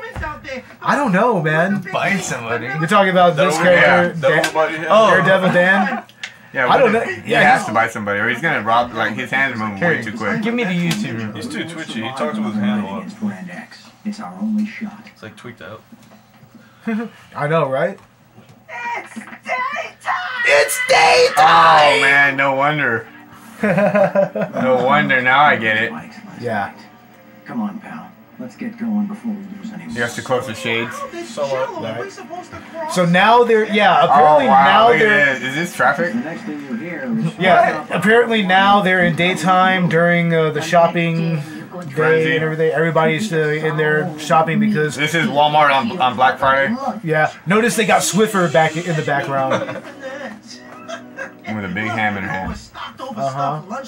I don't know, man. Bite somebody. You're talking about this character, Dan, oh, Daredevil Dan. Yeah, I don't know. He yeah, has to bite somebody, or he's gonna rob. Like his hands are moving way too quick. Give me the YouTube. He's too twitchy. He talks with his hand a lot. It's our only shot. It's like tweaked out. I know, right? It's daytime! It's daytime! Oh man, no wonder. No wonder, now I get it. Yeah. Come on, pal. Let's get going before we lose anyone. You have to close the shades. So, uh, right. So now they're, yeah, apparently oh, wow. now Look they're... Is. is this traffic? Yeah, apparently now they're in daytime during uh, the shopping... Day and everything. Everybody's uh, in there shopping because this is Walmart on, on Black Friday. Yeah. Notice they got Swiffer back in the background. With a big ham in her hand. Uh huh.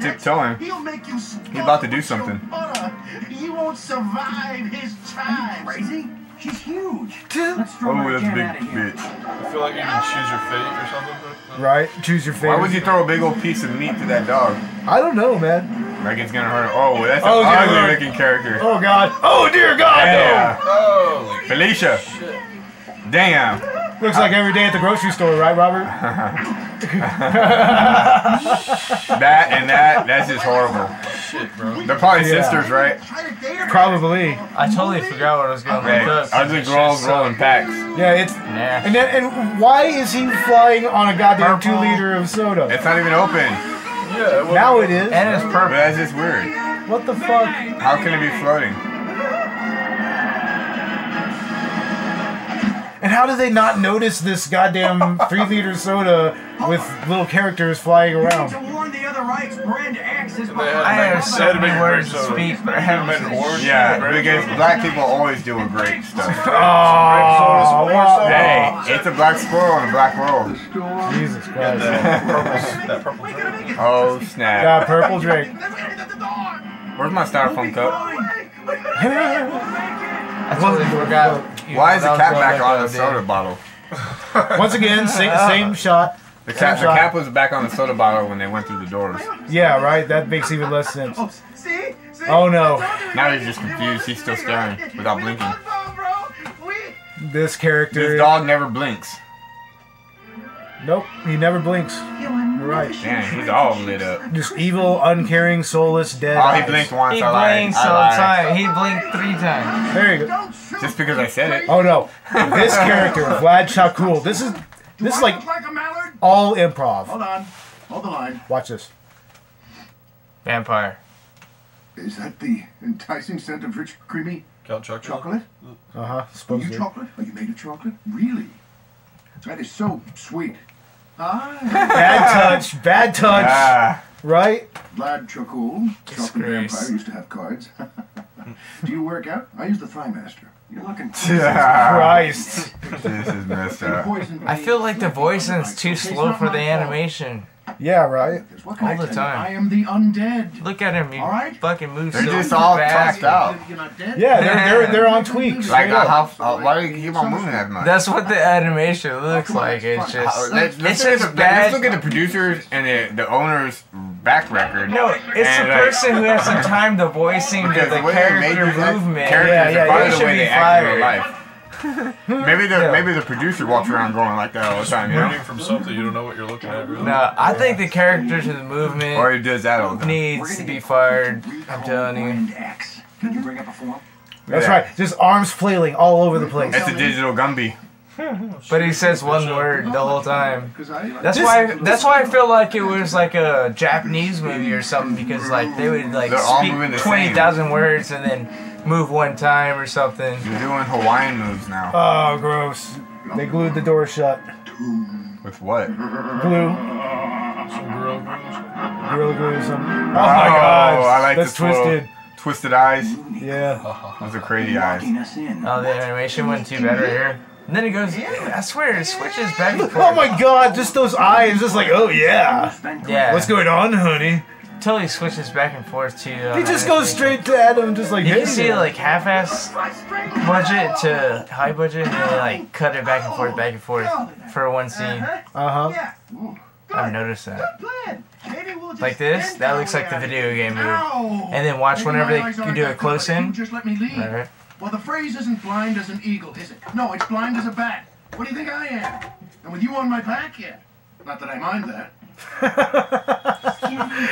Tiptoeing. He's about to do something. You won't survive his time. Crazy. She's huge. Oh, that's a big bitch. I feel like you can choose your fate or something. Right? Choose your fate. Why would you throw a big old piece of meat to that dog? I don't know, man. Reckons gonna hurt her. Oh, that's oh, an ugly Lord. looking character. Oh, God. Oh, dear God. Yeah. No. Oh, Felicia. Shit. Damn. Looks like every day at the grocery store, right, Robert? That and that, that's just horrible. Shit, bro. They're probably yeah. sisters, right? Probably. I totally forgot what I was going to look up. Ugly girls rolling packs. Yeah, it's... Nah. And, then, and why is he flying on a goddamn purple. two liter of soda? It's not even open. Yeah, it now it is. And it's purple. But that's just weird. What the fuck? How can it be floating? And how did they not notice this goddamn three-liter soda with little characters flying around? I have so many words to speak, but I haven't been orange. Yeah, because black people always do a great stuff. Oh, wow. Hey, it's a black squirrel in a black world. Jesus Christ. That purple drink. Oh, snap. Got purple drink. Where's my styrofoam cup? I totally forgot. Why is the cap back on the soda bottle? Once again, same, same shot. The cap, the cap was back on the soda bottle when they went through the doors. Yeah, right? That makes even less sense. See? See? Oh, no. Now he's just confused. He's still staring without blinking. This character... This dog never blinks. Nope. He never blinks. You're right. Damn, he's all lit up. Just evil, uncaring, soulless, dead Oh, he blinked once. He I blinked so time. He blinked three times. There you go. Just because I said it. Oh, no. This character, Vlad Chakul, this is... This is like, like all improv. Hold on. Hold the line. Watch this. Vampire. Is that the enticing scent of rich, creamy chocolate? Chocolate? Uh-huh. Are you chocolate? Are you made of chocolate? Really? That is so sweet. Ah. Bad touch. Bad touch. Ah. Right? Vlad Chakul. Chocolate Vampire used to have cards. Do you work out? I use the Thymaster. You're looking Christ. This is messed up. I feel like the voicing's too slow for the animation. Yeah, right? All the time. I am the undead. Look at him. He all right? fucking moves they're so fast. They're just all tacked out. Yeah, they're, they're, they're on tweaks. Like, uh, how, uh, why do you keep on moving that much? That's what the animation looks oh, like. It's just, let's, let's it's just bad. Let's look at the producers and the, the owners. Back record. No, it's the like, person who has the time to voicing the, the character movement. Yeah, yeah, yeah. They should be fired. Maybe the yeah. maybe the producer walks around going like that all the time. You know, from something you don't know what you're looking at. Really. No, I yeah. think the characters and the movement or he does that all the time. Needs to be fired. I'm telling you. Can you bring up a form? That's yeah. right. Just arms flailing all over the place. That's a digital Gumby. But he says one word the whole time. That's why. That's why I feel like it was like a Japanese movie or something because like they would like speak twenty thousand words and then move one time or something. You're doing Hawaiian moves now. Oh, gross! They glued the door shut. With what? Glue. Some gorilla, gorilla glue or something. Oh, oh my God! I like that's twisted. Twisted eyes. Yeah. Those are crazy eyes. Oh, the animation wasn't too bad right here. And then it goes, yeah, I swear, it switches back and forth. Oh my God, just those eyes, just like, oh yeah. Yeah. What's going on, honey? Totally switches back and forth to... Uh, he just goes straight to Adam, just like... You can see, like, half-ass budget to high budget, and then, like, cut it back and forth, back and forth for one scene. Uh-huh. I've noticed that. Like this, that looks like the video game move. And then watch whenever they you do a close-in. Right. Well, the phrase isn't blind as an eagle, is it? No, it's blind as a bat. What do you think I am? And with you on my back, yeah. Not that I mind that.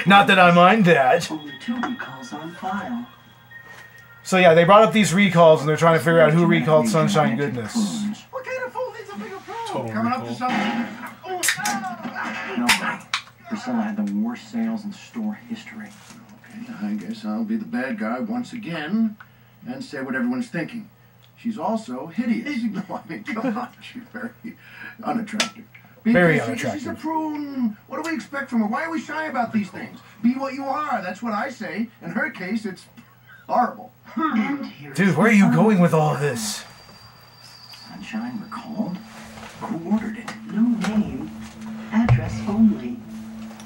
Not that I mind that. Only two recalls on file. So yeah, they brought up these recalls and they're trying to figure out who recalled Sunshine Goodness. What kind of fool needs a bigger phone? Coming up to something. No way. Priscilla had the worst sales in store history. Okay, I guess I'll be the bad guy once again. And say what everyone's thinking. She's also hideous. No, I mean, come on, she's very unattractive. Because very unattractive. She's a prune. What do we expect from her? Why are we shy about these things? Be what you are. That's what I say. In her case, it's horrible. Dude, where are you going with all this? Sunshine recalled. Who ordered it? No name. Address only.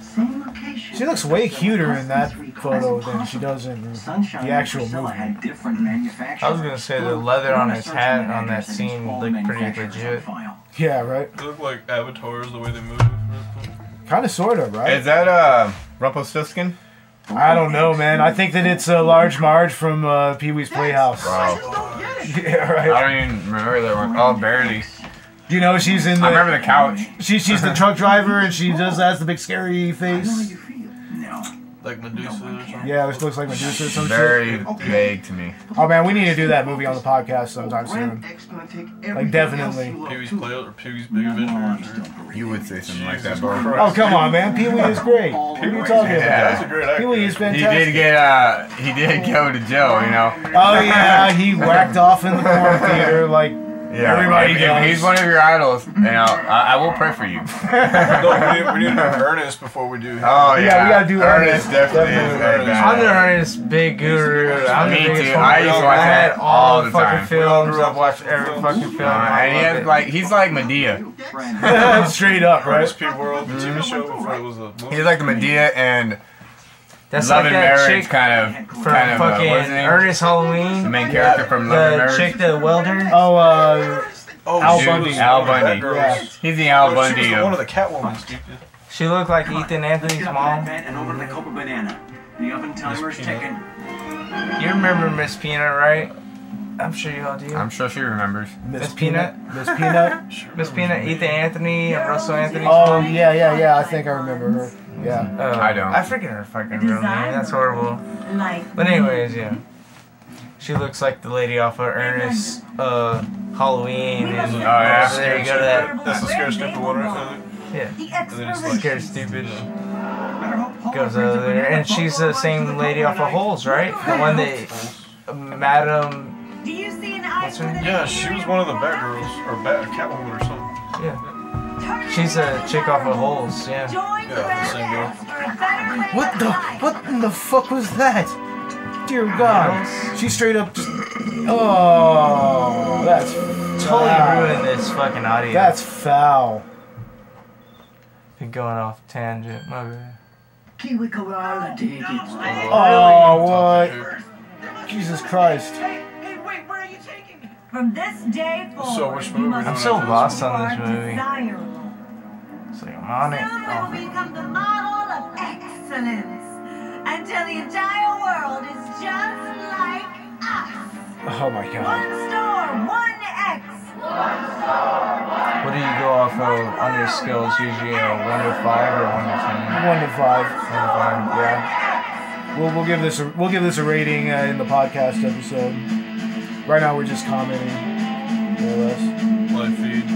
Same location. She looks way cuter in that photo than she does in the actual movie. I was gonna say the leather on his hat on that scene looked pretty legit. Yeah, right. They look like avatars the way they move. Kind of, sort of, right? Is that uh, Rumpelstiltskin? I don't know, man. I think that it's a uh, Large Marge from uh, Pee-wee's Playhouse. Wow. Yeah, right. I don't even remember that one. Oh, barely. You know, she's in the... I remember the couch. She, she's the truck driver, and she just has the big scary face. I know how you feel. No. Like Medusa no, or something? Yeah, this looks like Medusa or something. Very okay. vague to me. Oh, man, we need to do that movie on the podcast sometime soon. Like, definitely. Pee-wee's Playhouse or Pee-wee's Big Adventure. You would say something like that, bro. Oh, come on, man. Pee-wee is great. What are you talking about? Pee-wee is fantastic. He did get, uh, he did go to jail, you know? Oh, yeah, he whacked off in the porn theater, like... Yeah. Everybody, if, if he's one of your idols, you know, I, I will pray for you. No, we, we need to do Ernest before we do him. Oh, yeah. Yeah, we got to do Ernest. Ernest definitely, definitely is very bad. I'm the Ernest big guru. I'm Me the biggest too. I used to watch that all the fucking time. Films. I've watched every fucking film. Uh, and he has, like, he's like Medea. Straight up, right? Ernest P. World, the T V show before it was a movie. He's like Medea and... That's Love like and that Marriage chick kind of, from kind of, fucking uh, Ernest Halloween. The main character yeah. from Love the and Marriage. The chick, the welder. Oh, uh, oh, Al dude, Bundy. Al Bundy. Yeah. He's the Al Bundy. She was one of the Catwoman. She looked like Come Ethan on. Anthony's mom. And over the Copa Banana. The oven timer is ticking. You remember Miss Peanut, right? I'm sure you all do. I'm sure she remembers. Miss Peanut? Miss Peanut? Miss Peanut, Ethan Anthony, and Russell Anthony's Oh, mom. yeah, yeah, yeah. I think I remember her. Yeah. Uh, I don't. I forget her fucking real name. That's horrible. Like, but anyways, yeah. She looks like the lady off of Ernest's uh, Halloween. And, oh, yeah. So there you go to that. That's the Scare Stupid one, right? Yeah. And then it's like, Scare Stupid. Goes over there. And she's the same lady off of Holes, right? The one that uh, Madam... Do you see an eye? Yeah, she was one of the Bat Girls, or Bat Catwoman or something. Yeah. She's a chick off of Holes, yeah. Yeah, the what the, what in the fuck was that? Dear God. She straight up just, oh, that's totally foul. Ruined this fucking audio. That's foul. Been going off tangent, my bad. Oh, what? Jesus Christ. From this day forward, so which movie? I'm so lost on this movie. It's like I'm on it. Soon we will become the model of excellence until the entire world is just like us. Oh my God. One star, one X. One star, one X. What do you go off of on your skills? Usually you know, one to five or one to ten. One to five. One to five. Yeah. We'll we'll give this a, we'll give this a rating uh, in the podcast episode. Right now we're just commenting, more or less. Live feed.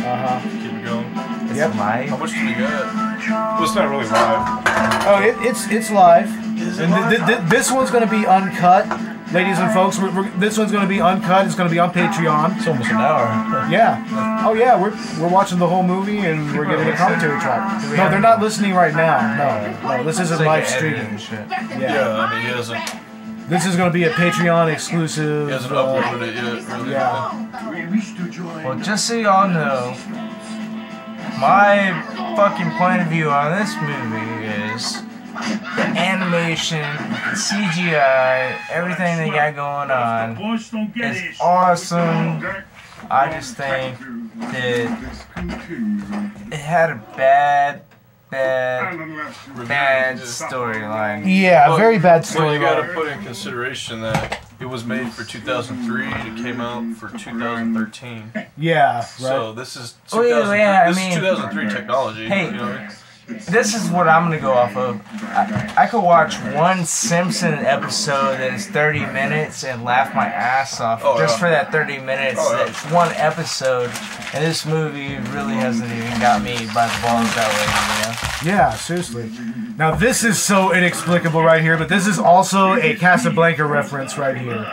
Uh-huh. Keep it going. It's yep. live? How much do we got? Well, it's not really live. Oh, it, it's it's live. Is it and live? Th th th this one's going to be uncut. Ladies and folks, we're, we're, this one's going to be uncut. It's going to be on Patreon. It's almost an hour. Yeah. Oh, yeah. We're we're watching the whole movie, and People we're getting a commentary track. No, they're not listening right now. No. No, this isn't like live streaming. Shit. Yeah. yeah, I mean, it isn't. This is going to be a Patreon exclusive. He hasn't uploaded it yet, really. Yeah. Well, just so y'all know, my fucking point of view on this movie is the animation, the C G I, everything they got going on is awesome. I just think that it had a bad... Bad, bad storyline. Yeah, well, very bad storyline. Well, you got to put in consideration that it was made for two thousand three and it came out for two thousand thirteen. Yeah, right. So this is oh, yeah, yeah, this I mean, is two thousand three technology. Hey, you know? This is what I'm gonna go off of. I, I could watch one Simpson episode that is thirty minutes and laugh my ass off oh, just yeah. for that thirty minutes. Oh, yeah. That's one episode, and this movie really hasn't even got me by the balls that way. You know? Yeah, seriously. Now this is so inexplicable right here, but this is also a Casablanca reference right here.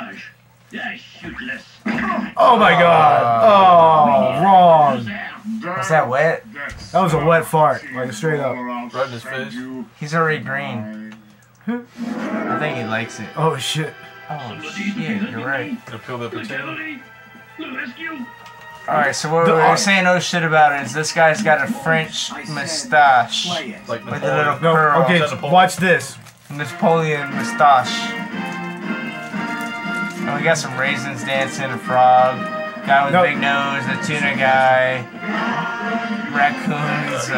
Oh my God! Oh, wrong. Was that wet? That was a wet fart, like straight up. Right in his face. He's already green. I think he likes it. Oh shit. Oh shit, you're right. Gonna peel that potato. Alright, so what the, we're uh, saying oh shit about it is this guy's got a French mustache. Like with a little curl. No, okay, watch this. Napoleon mustache. And we got some raisins dancing, a frog. Guy with nope. big nose, the tuna guy, raccoons, uh,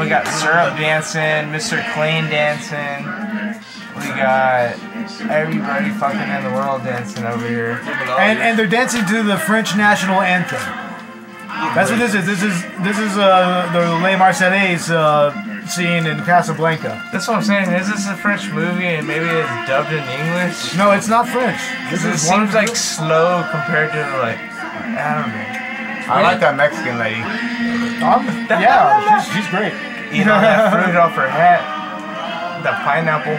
we got syrup dancing, Mister Clean dancing, we got everybody fucking in the world dancing over here. And and they're dancing to the French national anthem. That's what this is. This is this is uh, the Les Marseillais uh, scene in Casablanca. That's what I'm saying. Is this a French movie and maybe it's dubbed in English? No, it's not French. This is it one seems like slow compared to like I don't know. I like that Mexican lady. Um, that, yeah, she's, she's great. You know that fruit off her hat, the pineapple.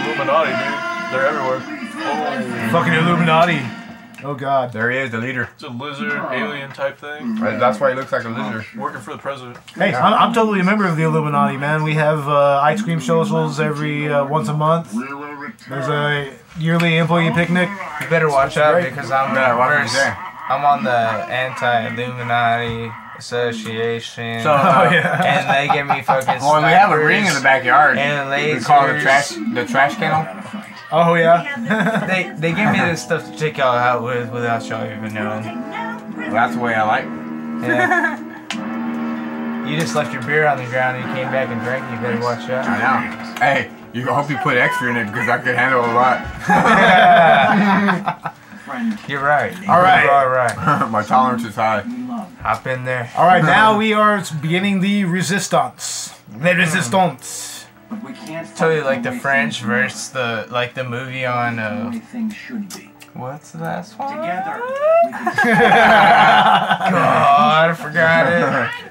Illuminati, dude. They're everywhere. Oh. Fucking Illuminati. Oh God! There he is, the leader. It's a lizard, oh. alien type thing. Right, that's why he looks like a lizard. Working for the president. Hey, I'm, I'm totally a member of the Illuminati, man. We have uh, ice cream socials every uh, once a month. There's a yearly employee picnic. You better watch out because I'm first, I'm on the anti-Illuminati Association. So, uh, oh, yeah. And they give me fucking. Well, we have a ring in the backyard. And they call the trash the trash kennel. Oh yeah. they they give me this stuff to check y'all out with without y'all even knowing. Well, that's the way I like it. Yeah. You just left your beer on the ground and you came back and drank. You better watch out. I know. Hey, you hope you put extra in it because I could handle a lot. You're right. All right. All right. My tolerance is high. Hop in there. All right. Now we are beginning the resistance. The resistance. We can't totally like the French versus the like the movie on uh things should be. What's the last one? Together. God, I forgot it.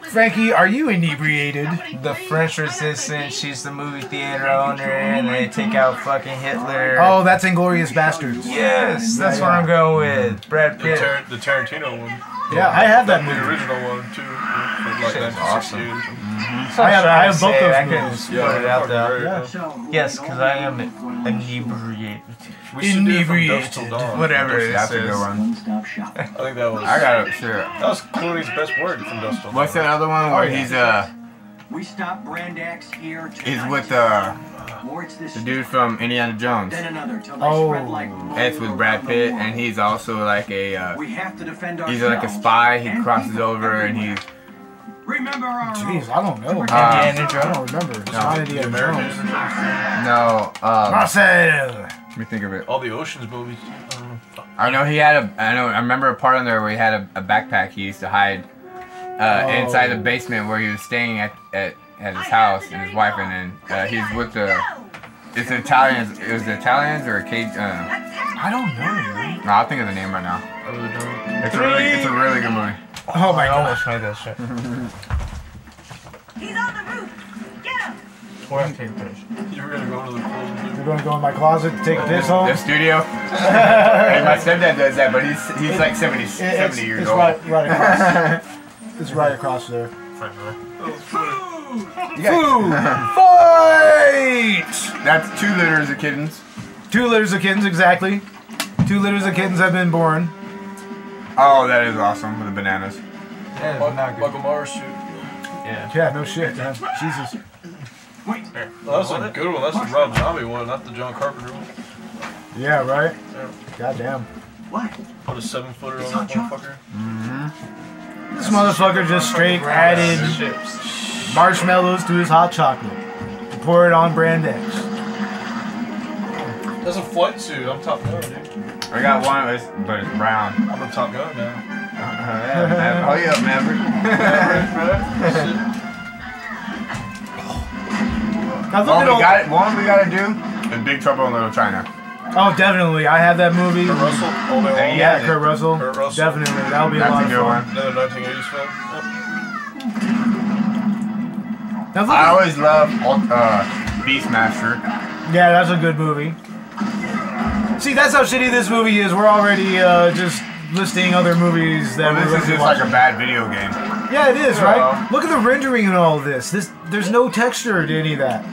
Frankie, are you inebriated? The French Resistance, she's the movie theater owner, and they take out fucking Hitler. Oh, that's Inglourious Bastards. Yes, that's what I'm going with. Brad Pitt. The, Tar the Tarantino one. Yeah, I had that movie. The original one, too. Like, that's awesome. Mm-hmm. I, have, I have both those I movies. Yeah, put it out there. Yeah. Yes, because I am inebriated. We inebriated. Do dawn, whatever it is. It I think that was... I got it, sure. That was Clooney's best word from Dust Till Dawn. What's that other one where oh, yeah. he's, uh... We stopped Brand X here he's with, uh... the dude from Indiana Jones. Oh, it's with Brad Pitt, and he's also like a, uh... he's like a spy, he crosses over, and he's... Remember our Jeez, I don't know. Uh, Indiana Jones? I don't remember. It's no. not Indiana Jones. No, um... Marcel! Let me think of it. All the Oceans movies. I know he had a... I know. I remember a part on there where he had a, a backpack he used to hide uh, oh. inside the basement where he was staying at, at, at his house and his wife, and then uh, he's with the... It's Italians. It was the Italians or a Cajun? Uh, I don't know. No, I'll think of the name right now. I really don't. It's a really, it's a really good movie. Oh my god! I almost made that shit. He's on the roof. Get him. Where am I taking piss? You're gonna go to the closet. You're gonna go in my closet to take a piss home. The studio. Hey, my stepdad does that, but he's he's it, like seventy it, seventy years it's old. Right, right across. It's right across there. Right there. Oh, food. Food. Fight! That's two litters of kittens. Two litters of kittens, exactly. Two litters of kittens have been born. Oh, that is awesome with the bananas. That is not good. Michael Morris shoot. Yeah. Yeah, no shit, man. Jesus. Wait. Well, that's a good one. That's the Rob Zombie one, not the John Carpenter one. Yeah, right? Yeah. Goddamn. What? Put a seven footer on that motherfucker. Mm-hmm. This motherfucker just straight added chips. marshmallows to his hot chocolate to pour it on Brand X. That's a flight suit. I'm top down, dude. I got one, but it's, but it's brown. I'm a Top Gun now. Oh yeah, Maverick. Maverick, brother. One we got it. One we gotta do is Big Trouble in Little China. Oh, definitely. I have that movie. Kurt Russell. All day long. Yeah, Kurt Russell. Kurt Russell. Definitely. That'll be a lot of fun. Another nineteen eighties film. Yep. I always love uh, Beastmaster. Yeah, that's a good movie. See, that's how shitty this movie is. We're already uh, just listing other movies that well, this we're is just watching. Like a bad video game. Yeah, it is, uh, right? Look at the rendering and all of this. This there's no texture to any of that.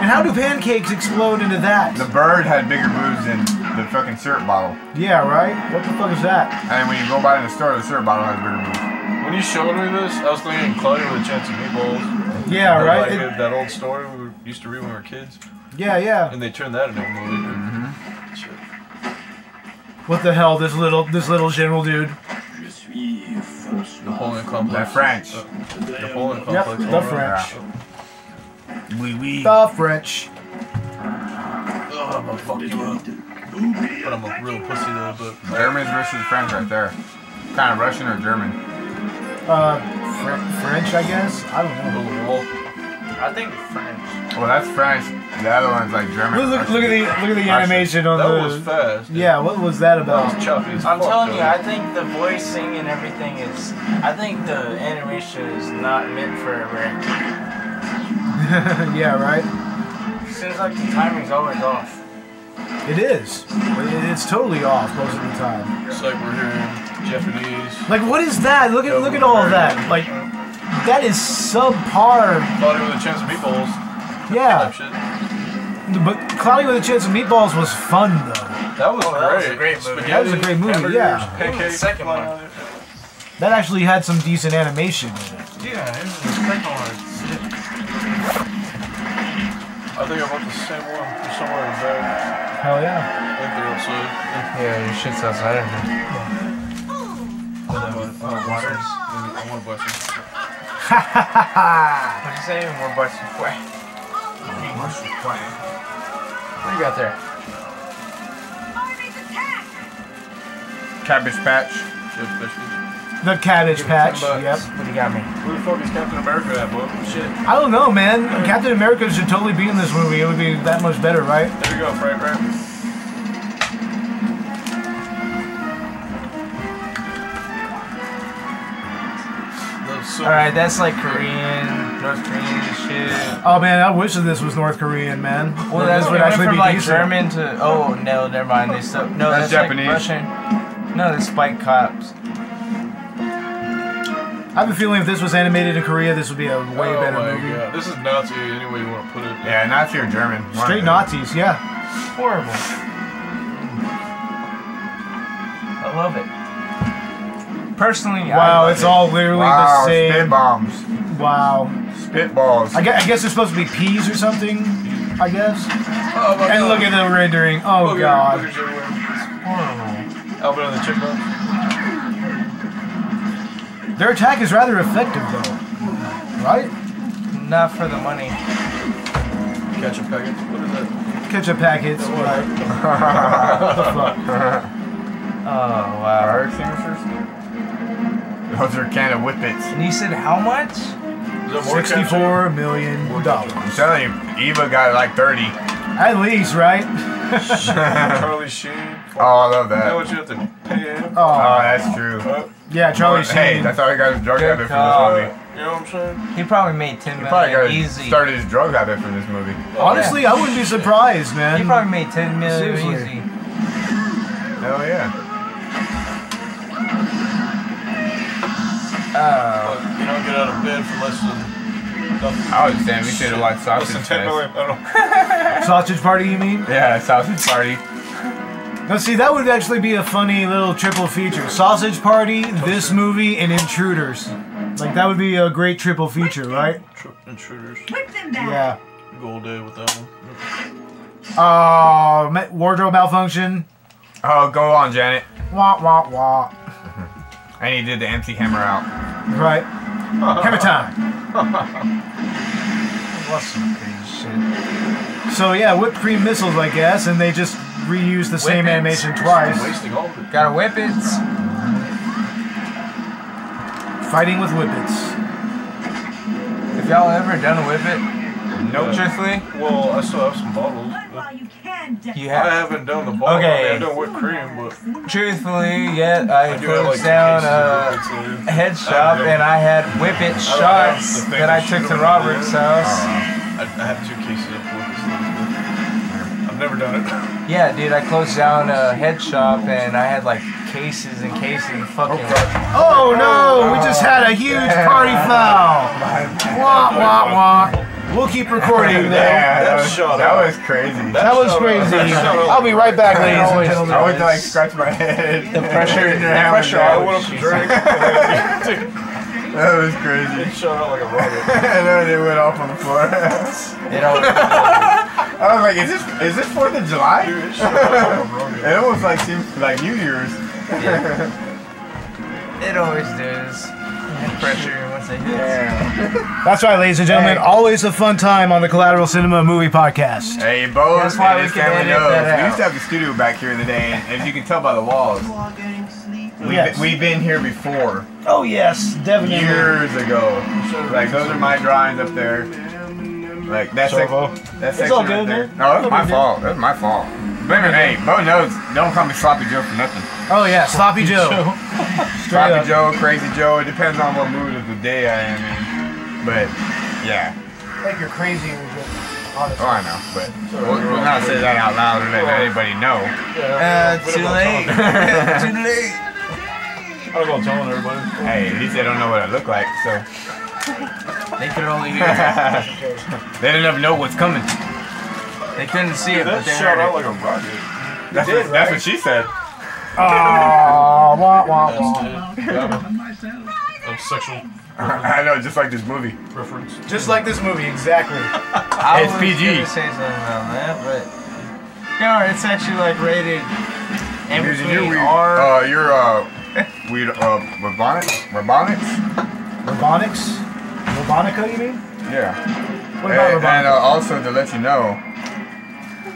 And how do pancakes explode into that? The bird had bigger boobs than the fucking syrup bottle. Yeah, right? What the fuck is that? And when you go by in the store, the syrup bottle has bigger boobs. When you showed me this, I was thinking Chloe with a Chance of Meatballs. Yeah, or right? Like it, that old story we were, used to read when we were kids. Yeah, yeah. And they turned that into a movie. Mm-hmm. What the hell, this little this little general dude? Napoleon Complex. The French. Uh, Napoleon Complex. Yep, the French. Oui, oui. The French. Oh, I'm gonna fuck you up. But I'm a real pussy though. But Germans versus French right there. Kind of Russian or German? Uh, Fr French, I guess. I don't know. I think French. Well, that's French. The other one's like German. Look, look at the look at the animation on that the. That was fast. Dude. Yeah, what was that about? Was I'm fuck, telling though. you, I think the voicing and everything is. I think the animation is not meant for America. Yeah, right. Seems like the timing's always off. It is. It's totally off most of the time. It's like we're hearing Japanese. Like, what is that? Look at look at all of that. Like, that is subpar. Cloudy with a Chance of Meatballs. Yeah. But Cloudy with a Chance of Meatballs was fun though. That was, oh, that was a great movie. Spaghetti, that was a great movie. Yeah. Pancake, second one. That actually had some decent animation in it. Yeah, it was the second one. I think I bought the same one from somewhere in the bag. Hell yeah. I think they're outside. Yeah, your shit's outside of here. Oh, waters. I want to buy some. Ha ha ha ha! What did you say? I want to buy some quack. I want some quack. What do you got there? Cabbage Patch. The Cabbage Patch. Yep. What do you got me? Who the fuck is Captain America at, boy? Shit. I don't know, man. Captain America should totally be in this movie. It would be that much better, right? There you go, Frank, right? Alright, that's like Korean, North Korean shit. Oh man, I wish that this was North Korean, man. Well, that's what actually from, be like, decent. German to, oh no, never mind. They still, no, that's, that's Japanese. Like Russian. No, that's Spike Cops. I have a feeling if this was animated in Korea, this would be a way oh better my movie. God. This is Nazi, any way you want to put it. Yeah, Nazi or German. Straight Nazis, yeah. Horrible. I love it. Personally, wow, I Wow, it's it. all literally wow, the same. Spit bombs. Wow. Spitballs. I guess, I guess they're supposed to be peas or something, I guess. Oh, my and God. Look at the rendering. Oh, oh God. It's horrible. Elbow on the chicken. Their attack is rather effective, though. Right? Not for the money. Ketchup packets? What is that? Ketchup packets. What the fuck? Oh, wow. Fire extinguishers? Those are kind of whippets. And you said how much? sixty-four million dollars. I'm telling you, Eva got like thirty. At least, right? Charlie Sheen. Oh, I love that. You know what you have to pay in? Oh, oh that's true. What? Yeah, Charlie Sheen. Hey, that's how he got his drug habit from this movie. You know what I'm saying? He probably made ten he million probably easy. Started his drug habit from this movie. Honestly, yeah. I wouldn't be surprised, man. He probably made ten million Seriously. easy. Hell yeah. Oh. Look, you don't get out of bed for less than. I was saying we should have watched Sausage Party. Sausage Party, you mean? Yeah, Sausage Party. Now, see, that would actually be a funny little triple feature. Sausage Party, this movie, and Intruders. Like, that would be a great triple feature, right? Intruders. Yeah. Gold Day with that one. Uh, wardrobe malfunction. Oh, go on, Janet. Wah, wah, wah. And he did the M C Hammer out. Right. Hammer time. That's some crazy shit. So yeah, whipped cream missiles, I guess, and they just reuse the whippets. same animation twice. Got whippets. Fighting with whippets. Have y'all ever done a whippet? No, truthfully. Well, I still have some bottles. You have? I haven't done the bottle. Okay. I haven't done whipped cream, but truthfully, yeah, I, I closed like down a head shop I and I had whippet shots that I took to Robert's house. Uh, I, I have two cases of whippets. I've never done it. Yeah, dude, I closed down a head shop and I had like cases and cases of fucking. Oh, oh no! Oh, we just had a huge yeah. party foul. Wah wah wah. We'll keep recording, though. Yeah, that, that, was, shot that was crazy. That, that was crazy. I'll be right back, ladies and gentlemen. I would like scratch my head. The pressure. The pressure. I want to drink. That was crazy. It shot out like a rocket. And then it went off on the floor. It all. I was like, is this is this Fourth of July? Dude, it shot out like a rocket. It almost like seems like New Year's. Yeah. It always does. Pressure once I hit. Yeah. That's right, ladies and gentlemen. Hey. Always a fun time on the Collateral Cinema Movie Podcast. Hey, Bo. That's why we can edit that out. We used to have a studio back here today, and as you can tell by the walls, we've, yes. we've been here before. Oh yes, definitely. Years ago. Like those are my drawings up there. Like that's so, like, that's it's all good, right there. Man. No, that's my fault. That's my fault. Remember, hey, Bo knows. Don't call me Sloppy Joe for nothing. Oh yeah, Sloppy Joe. Sloppy up. Joe, Crazy Joe. It depends on what mood of the day I am in. But yeah. Like you're crazy. Oh, I know, but we'll, we'll not say that out loud and let anybody know. Uh, too late. Too late. I'm going to tell everybody. Hey, at least they don't know what I look like, so. They could only hear it. They didn't even know what's coming. They couldn't see it, but they heard it. That shot out like a rocket. That's, did, what, right? That's what she said. Oh, wah, wah, wah. I'm sexual. I know, just like this movie. Reference. Just like this movie, exactly. I it's P G. I was gonna say something about that, but you know, it's actually like rated in between R. Uh, your uh, weed, uh, Robonics? Robonics? Robonics? Robonica, you mean? Yeah. What about Robonica? And uh, also to let you know,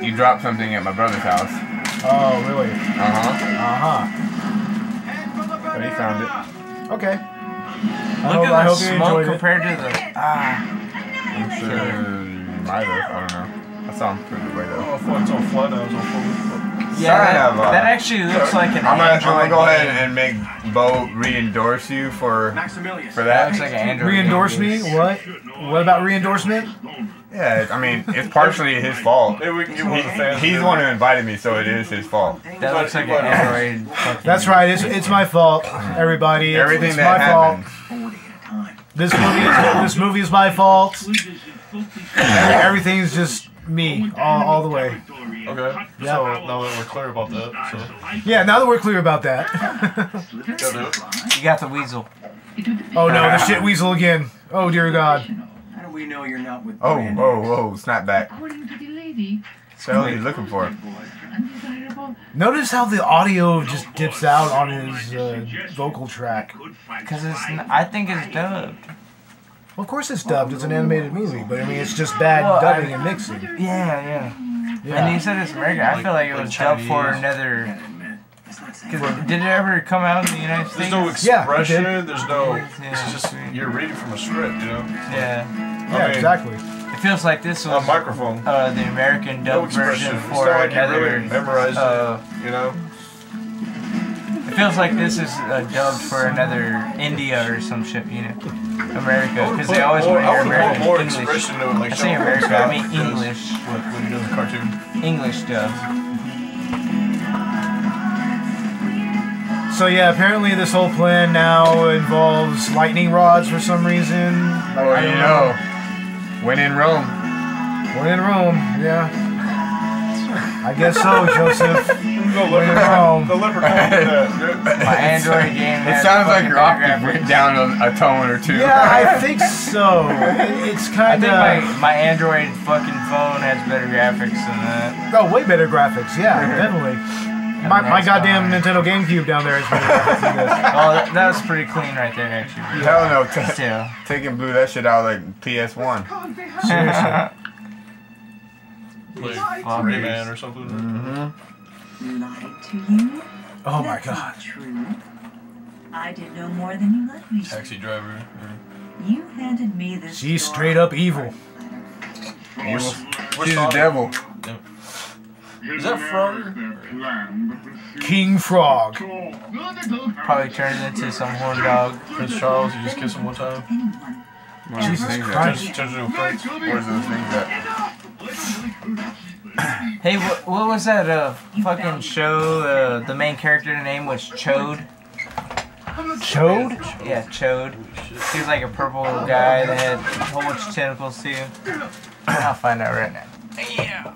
you dropped something at my brother's house. Oh, really? Uh huh. Uh huh. But he found it. Okay. Look oh, at the smoke compared it. to the... Ah. I'm sure you might have. I don't know. That sounds pretty way though. Oh, I thought it's on flood. I was on flood. Yeah, that, that actually looks so, like an I'm Android gonna, I'm going to go ahead and make Bo re-endorse you for, for that. That like an re-endorse me? What? What about re-endorsement? Yeah, I mean, it's partially his fault. He, he's the one who invited me, so it is his fault. That looks like an Android. That's right, it's, it's my fault, everybody. It's, Everything it's that my happened. fault. This movie, is, this movie is my fault. Everything's just me, all, all the way. Okay. Yeah. So now that we're clear about that. So. Yeah, now that we're clear about that. You got the weasel. Oh no, the shit weasel again. Oh dear God. How do we know you're not with Oh, whoa, oh, oh, whoa, snap back. So what are you looking for? Notice how the audio just dips out on his uh, vocal track. Because it's, I think it's dubbed. Well, of course it's dubbed. It's an animated movie, but I mean it's just bad well, dubbing I, and mixing. Yeah, yeah. Yeah. And he said it's American. I feel like it was dubbed for another. Did it ever come out in the United States? There's no expression. Yeah, there's no. Yeah. It's just you're reading from a script, you know. Yeah. Yeah, I mean, exactly. It feels like this was a microphone. Uh, the American dubbed no version for like another. Really memorized uh, it, you know. It feels like this is uh, dubbed for another India or some shit, you know. America, because they always want your American more English. To like I say America, I mean English. What, what he does in the cartoon? English stuff. So yeah, apparently this whole plan now involves lightning rods for some reason. Like, well, I don't you know. know. When in Rome. When in Rome, yeah. I guess so, Joseph. The leprechaun. The leprechaun. My Android game. It sounds like your octave went down a, a tone or two. Yeah, I think so. It's kind of. I think my, my Android fucking phone has better graphics than that. Oh, way better graphics. Yeah, definitely. My, my goddamn Nintendo GameCube down there is better graphics than this. Oh, that, that was pretty clean right there, actually. Hell no. Still. Taking blew that shit out like P S one. Seriously. Like Rayman or something. Mm-hmm. Lied to you? Oh my God. True. I didn't know more than you let me. Taxi driver. Yeah. You handed me this. She's straight up evil. Evil. She's the devil. Yep. Is that Frog? King Frog. Probably turned into some horn dog. Prince Charles, you just kiss him one time. Jesus Christ. Turns into a prince. Or is those things that. Hey, wh what was that uh, fucking show? Uh, the main character's name was Chode. Chode? Yeah, Chode. He was like a purple guy that had a whole bunch of tentacles too. I'll find out right now. Yeah.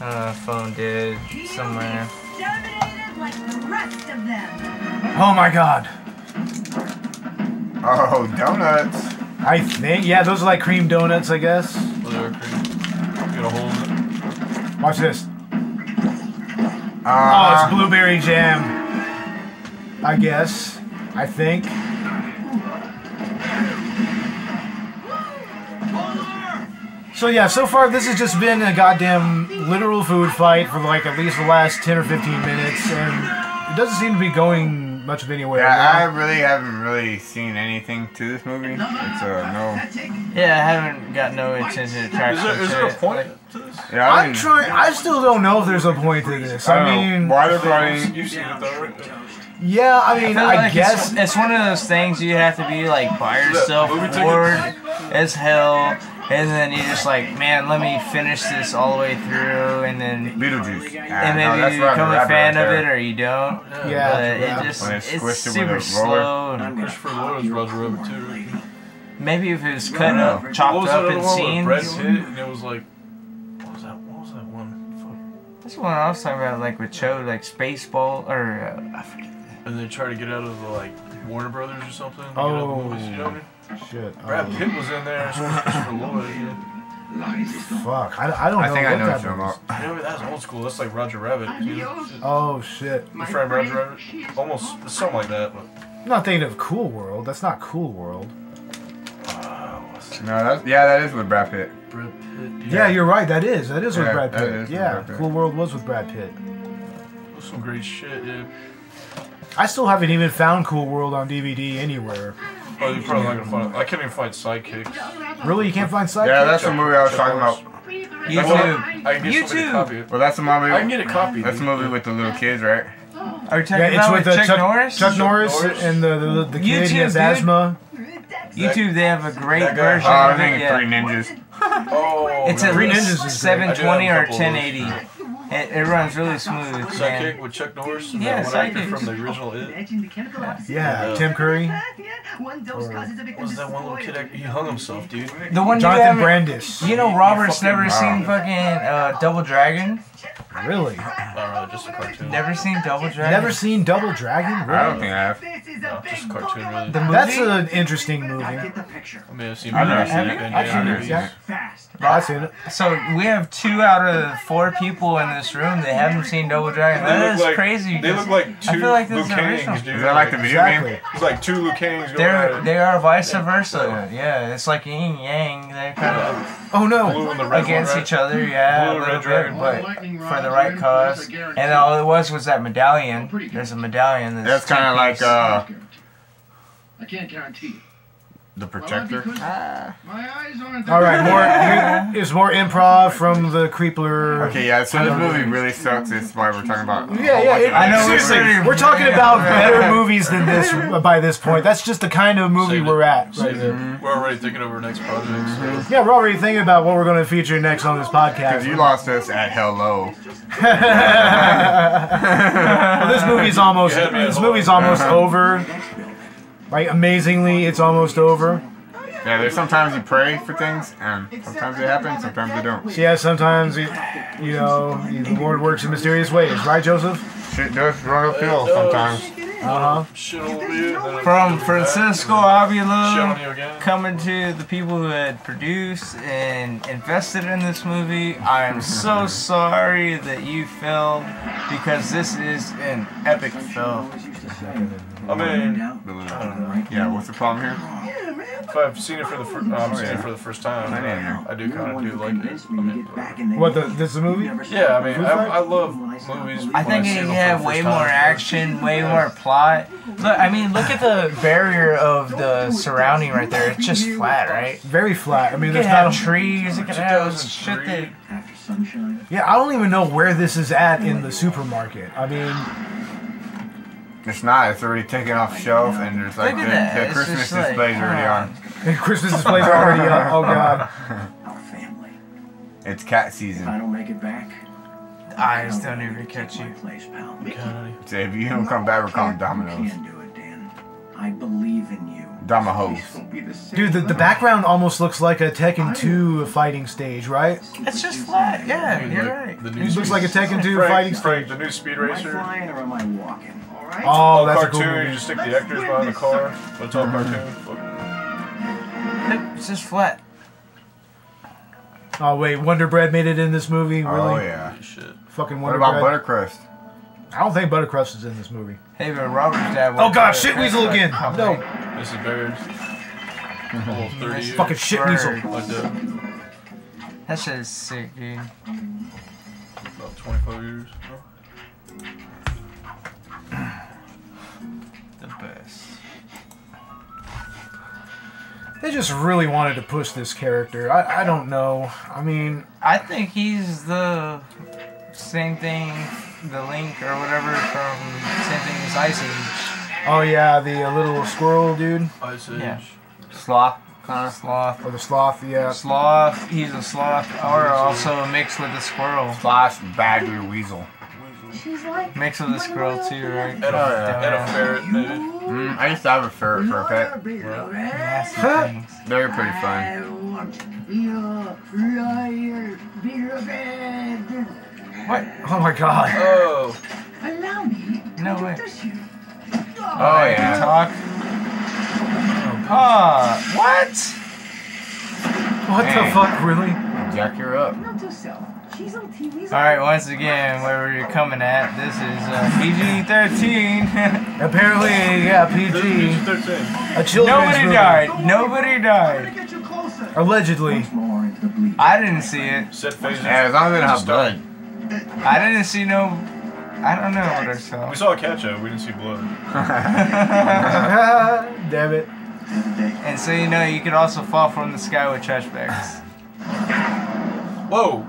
Uh, phone dead somewhere. Oh my God. Oh, donuts. I think, yeah, those are like cream donuts, I guess. Well, they are cream. Get a hold of it. Watch this. Uh, oh, it's blueberry jam. I guess. I think. So yeah, so far this has just been a goddamn literal food fight for like at least the last ten or fifteen minutes, and it doesn't seem to be going much of anywhere. Yeah, I really haven't really seen anything to this movie. It's uh, no. Yeah, I haven't got no intention to track. Is there, is there a point like, to this? Yeah, I I'm mean, trying. I still don't know if there's a point to this. I, I mean, why they're running? You've seen it though. Yeah, I mean, I, I like guess it's, it's one of those things you have to be like by yourself, bored as hell, And then you're just like, man, let me finish this all the way through, and then Beetlejuice. And maybe no, you become a fan of it or you don't. Yeah, but it just it's, it's super it slow. And Christopher Lloyd's Roger Rabbit too. Right? Maybe if it was cut no, up, no. chopped up in scenes. Brad Pitt, and it was like, what was that? What was that one? Fuck. That's the one I was talking about, like with Cho, like Spaceball, or uh, I forget. And they try to get out of the like Warner Brothers or something. Oh. Movies, you know what I mean? Shit. Brad Pitt um, was in there. For Lloyd. Fuck. I, I don't know. I think I know what you're about. That's old school. That's like Roger Rabbit. Dude. Oh shit. Your friend Roger Rabbit. Almost something like that, but. I'm not thinking of Cool World. That's not Cool World. Uh, no, that's, yeah, that is with Brad Pitt. Brad Pitt. Yeah, yeah you're right. That is. That is yeah, with Brad Pitt. Yeah. Brad Pitt. Cool World was with Brad Pitt. That's some great shit, dude. I still haven't even found Cool World on D V D anywhere. Oh, you're probably not gonna find it. I can't even find Sidekicks. Really? You can't find Sidekicks? Yeah, that's the movie I was talking about. YouTube. I can get YouTube. To copy it. Well, that's the movie. I can get a copy. That's the movie with the little kids, right? Are you talking yeah, about with Chuck, Chuck Norris? Chuck Norris, Chuck Norris and the, the, the kid who has asthma. YouTube, they have a great version oh, of it. I think yeah. Three Ninjas. oh, it's at least seven twenty or ten eighty. It, it runs really smooth. Sidekick with Chuck Norris and yeah, that one actor from the original It. Yeah, yeah. Tim Curry. What was that one little kid actor? He hung himself, dude. The one Jonathan Brandis. You know, Robert's you never wow. seen fucking uh, Double Dragon. Really? Not really, just a cartoon. Never seen Double Dragon? Never seen Double Dragon? Really? I don't think I have. No, just a cartoon, really. The movie? That's an interesting movie. I get the picture. I mean, I've seen it. I've seen it. I've seen it. I've seen it. So we have two out of four people in this room that haven't seen Double Dragon. That is crazy. They look like two Liu Kangs, dude. Is that like the video game? It's like two Liu Kangs going on. They are vice versa. Yeah, it's like yin yang. They're kind of oh no against each other. Yeah, blue red dragon, but for the right cause, and all it was was that medallion. There's a medallion. That's, that's kind of like uh, I can't guarantee the protector. Ah. My eyes aren't all right, more there's more improv from the Creepler. Okay, yeah. So this movie really sucks. It's why we're talking about. Yeah, yeah. It, I know. Seriously, we're, we're talking about better movies than this by this point. That's just the kind of movie Save we're it. At. Right there. We're already thinking of our next project. So. Yeah, we're already thinking about what we're going to feature next on this podcast. Because you lost us at hello. Well, this movie's almost. Yeah, this movie's almost uh-huh. over. Like, amazingly, it's almost over. Yeah, there's sometimes you pray for things, and sometimes they happen, sometimes they don't. Yeah, sometimes, it, you know, the Lord works in mysterious ways. Right, Joseph? Shit does run uphill sometimes. Uh-huh. From Francisco Avila, coming to the people who had produced and invested in this movie, I am so sorry that you failed, because this is an epic film. I mean, I yeah. What's the problem here? Yeah, man, if I've seen it for the first, uh, I've seen yeah. it for the first time. I, I do kind of do like it. I mean, uh, what the this is a movie? Yeah, I mean, I, I love movies. I think it had way more action, way more plot. Look, I mean, look at the barrier of the surrounding right there. It's just flat, right? Very flat. I mean, there's not trees. It could have shit that. Yeah, I don't even know where this is at in the supermarket. I mean. It's not. It's already taken off the shelf, and there's like the, the Christmas displays like, already on. The Christmas displays are already on. Oh god. Our family. It's cat season. If I don't make it back. I just don't even catch you. Place, pal. So if you don't come back, we're calling Domino's. Can do it, Dan. I believe in you. Dominoes. Dude, the, the background almost looks like a Tekken two fighting stage, right? It's just flat. Yeah, I mean, you're right. The, the it looks like a Tekken two Frank, fighting Frank, stage. The new Speed Racer. Am I flying or am I walking? Oh, that's cartoon, a cool movie. You just stick the actors behind the car. But it's all cartoon. It's just flat. Oh, wait. Wonder Bread made it in this movie? Really? Oh, yeah. Shit. Fucking Wonder Bread. What about Buttercrust? I don't think Buttercrust is in this movie. Hey, but Robert's dad. Oh, God. Shit Weasel again. No. This is Bird. Fucking Shit Weasel. That shit is sick, dude. About twenty-five years. The best. They just really wanted to push this character. I, I don't know. I mean, I think he's the same thing, the Link or whatever from same thing as Ice Age. Oh yeah, the uh, little squirrel dude. Ice Age. Yeah. Sloth, kind of. Sloth. Or the sloth, yeah. Sloth, he's a sloth, or also mixed with a squirrel. Sloth, badger, weasel. She's like mixed with a squirrel too, right? And a, yeah. a ferret, dude. Mm, I used to have a ferret for a pet. Yeah. They were pretty fun. What? Oh my god. Oh. Allow me. No way. Oh, oh yeah. Talk. Ah, oh, what? What Dang. the fuck, really? Jack, you're up. Not to sell. She's on T V. All right, once again, where you're coming at, this is uh, P G thirteen. Apparently, yeah, P G thirteen. A children's Nobody movie. died. Nobody died. Allegedly. I didn't see it. Set faces. Yeah, as long as it has blood. I didn't see no. I don't know what I saw. We saw a ketchup. We didn't see blood. Damn it. And so you know, you can also fall from the sky with trash bags. Whoa.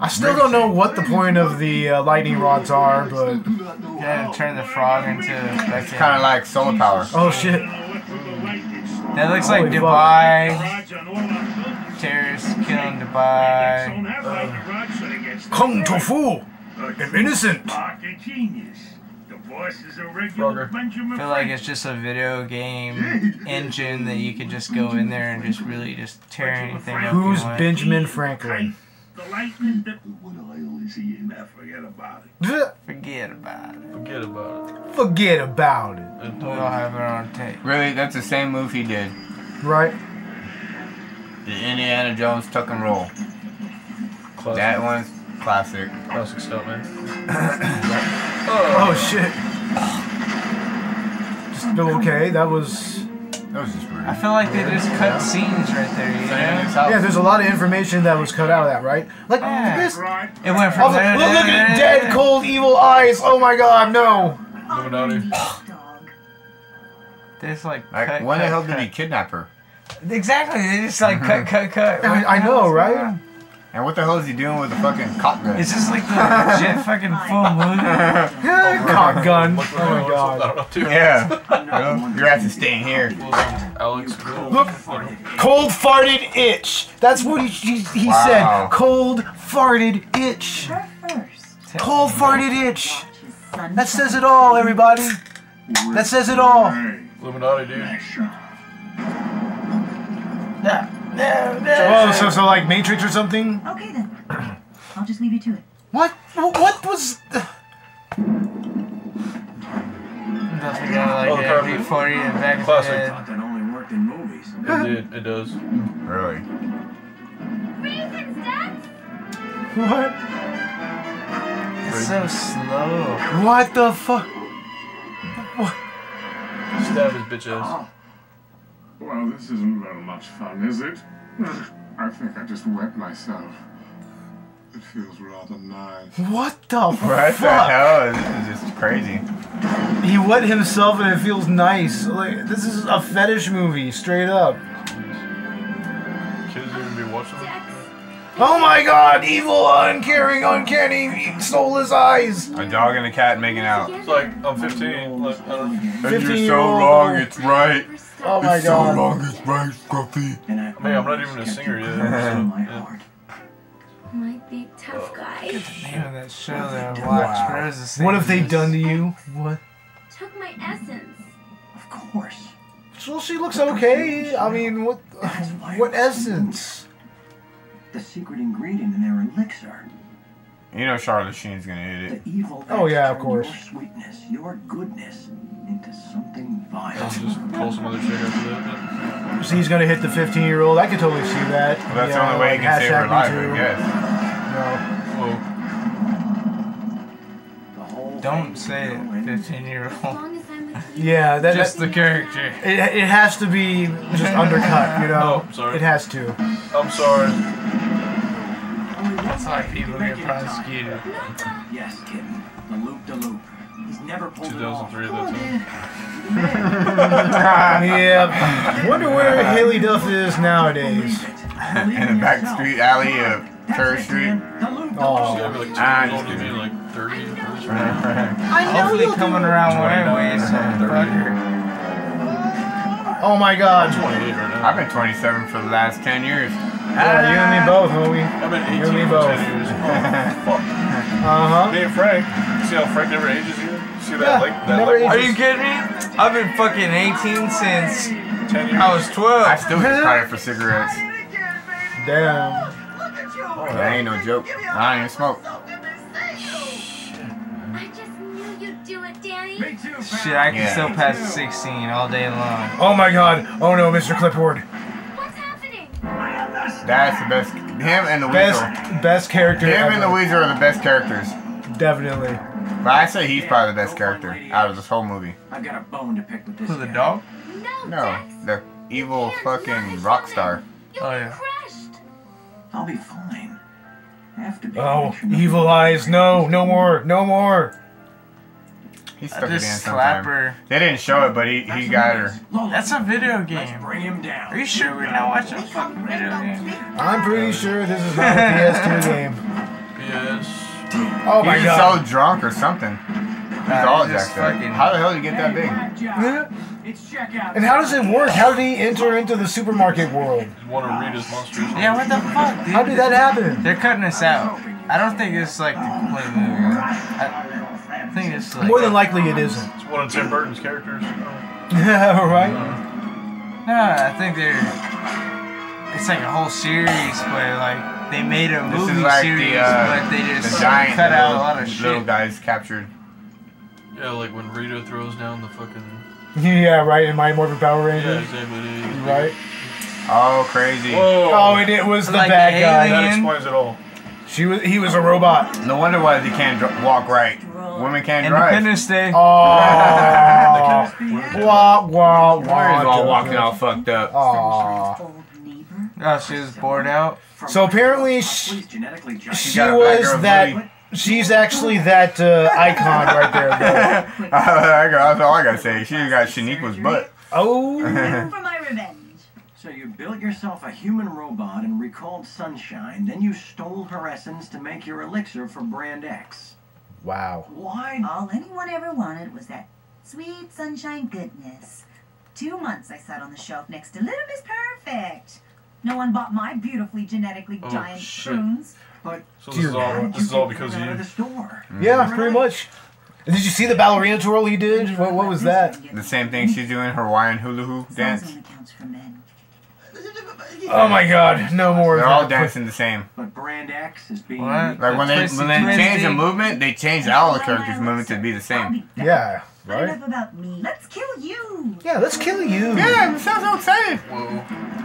I still don't know what the point of the uh, lightning rods are, but... Yeah, turn the frog into... It's kind of like solar power. Oh, shit. That looks Holy like Dubai. Fuck. Terrorists killing Dubai. Uh, Kung Tofu! I'm innocent! I feel like it's just a video game engine that you can just go in there and just really just tear anything up. Who's Benjamin Franklin? The lightning that what I always see in that forget about it. Forget about it. Forget about it. Forget about it. We don't have it on tape. Really, that's the same move he did. Right. The Indiana Jones tuck and roll. Classic. That one's classic. Classic stuff, man. oh. oh shit. Just okay. That was. That was just weird. I feel like they just cut yeah. scenes right there, you know? Yeah, there's a lot of information that was cut out of that, right? Like, yeah. this... It went from... Like, look, look at dead, cold, evil eyes! Oh my god, no! There's like... like cut, when cut, the hell cut. did he kidnap her? Exactly, they just like cut, cut, cut. I, I know, right? Around? And what the hell is he doing with the fucking cock gun? It's just like the legit fucking full movie. Cock gun. Oh my god. Yeah. Your ass is staying here. Alex, look. Cold farted itch. That's what he, he, he wow. said. Cold farted itch. Cold farted itch. That says it all, everybody. That says it all. Illuminati, dude. Yeah. No, no. Oh, so, so like Matrix or something? Okay then. I'll just leave you to it. What? What was... The... Nothing like oh, that before you and back Classic. I thought that only worked in movies. It did. It does. Really? Raisins, Dad! What? It's so slow. What the fuck? What? Stab his bitch ass. Well, this isn't very much fun, is it? I think I just wet myself. It feels rather nice. What the right fuck? What the hell? This is just crazy. He wet himself and it feels nice. Like, this is a fetish movie, straight up. Kids even be watching it? Oh my god! Evil, uncaring, uncanny, soulless eyes! A dog and a cat making out. It's like, I'm fifteen. Like, uh, fifteen you're so wrong, it's right. Oh my it's god. It's so wrong, it's right, Scruffy. I mean, I'm not even a singer yet. So, yeah. Might be a tough guy. Look at the name of that show that I watched. Wow. Is what have they done to you? What? Took my essence. Of course. Well, she looks okay. I mean, what? What essence? The secret ingredient in their elixir. You know Charlie Sheen's gonna eat it. The evil oh yeah, of course. Your sweetness, your goodness, into something vile. I'll just pull some other shit after that. So he's gonna hit the fifteen-year-old. I can totally see that. Well, that's yeah, the only way like he can save her life, I guess. No. Whoa. Don't say it, fifteen-year-old. Yeah, that just that, the character. It it has to be just undercut, you know. Oh, sorry. It has to. I'm sorry. That's why people get prosecuted. Yes, kitten. The loop de loop. He's never pulled it off. two thousand three, that's it. Yeah. Wonder where Hilary Duff is nowadays. In a back street alley of Kerr Street. Oh, like I just give you like thirty. I know. Hopefully coming around my way, so. Oh my god. I'm twenty-eight right now. I've been twenty-seven for the last ten years. Yeah, you and me both, homie. I've been eighteen you and me for both. ten years. Oh, fuck. Uh-huh. Me and Frank. See how Frank never ages here? See that yeah, like that never like ages. Are you kidding me? I've been fucking eighteen since ten years. I was twelve. I still get tired for cigarettes. Damn. Oh, that ain't no joke. I ain't smoke. Shit, I can yeah. still pass sixteen all day long. Oh my god. Oh no, Mister Clipboard. What's happening? That's the best. Him and the best, Weasel. Best character Him ever. and the Weasel are the best characters. Definitely. But I say he's probably the best character out of this whole movie. I've got a bone to pick with this. Who's the dog? No, no, the evil fucking rock star. Oh yeah. I'll be fine. I have to be oh, evil eyes. No, no more. No more. He stuck it in sometime. They didn't show it, but he, he got her. That's a video game. Let's bring him down. Are you sure we're not watching a fucking video game? I'm pretty sure this is not a P S two game. Yes. Oh my god. He's just so drunk or something. He's all jacked up. How the hell did he get that big? And how does it work? How did he enter into the supermarket world? You want to read his monsters? Yeah, what the fuck, dude? How did that happen? They're cutting us out. I don't think it's like the complete movie. I, Thing is, like, more than likely it isn't. It's one of Tim Burton's characters. Yeah, right? Uh, no, I think they're... It's like a whole series, but like they made a this movie like series, the, uh, but they just the giant cut out little, a lot of shit. Little guys captured. Yeah, like when Rita throws down the fucking... Yeah, right, in My Morphin Power Ranger. Yeah, exactly. Right? Oh, crazy. Whoa. Oh, and it was the like bad guy. That explains it all. She was, he was a robot. No wonder why they can't walk right. Women can't drive. Independence Day. Oh. Wah, wah, wah. She's all walking all fucked up. Aww. Oh, she was born out. So apparently she, she was that... She's actually that uh, icon right there. That's all I gotta say. She got Shaniqua's butt. Oh. For my revenge. So you built yourself a human robot and recalled Sunshine, then you stole her essence to make your elixir for Brand X. Wow. Why? All anyone ever wanted was that sweet Sunshine goodness. Two months I sat on the shelf next to Little Miss Perfect. No one bought my beautifully genetically oh, giant shit. prunes. But so this is all, this is all because you... The store. Mm-hmm. Yeah, right. Pretty much. Did you see the ballerina twirl he did? What, what was that? The same thing she's doing, Hawaiian hula hoop dance. For men. Oh my god, no more. They're all dancing the same. But Brand X is being what? Like when they when they change the movement, they change all the characters' movement to be the same. Yeah, right? Enough about me. Let's kill you. Yeah, let's kill you. Yeah, it sounds so exciting. Whoa.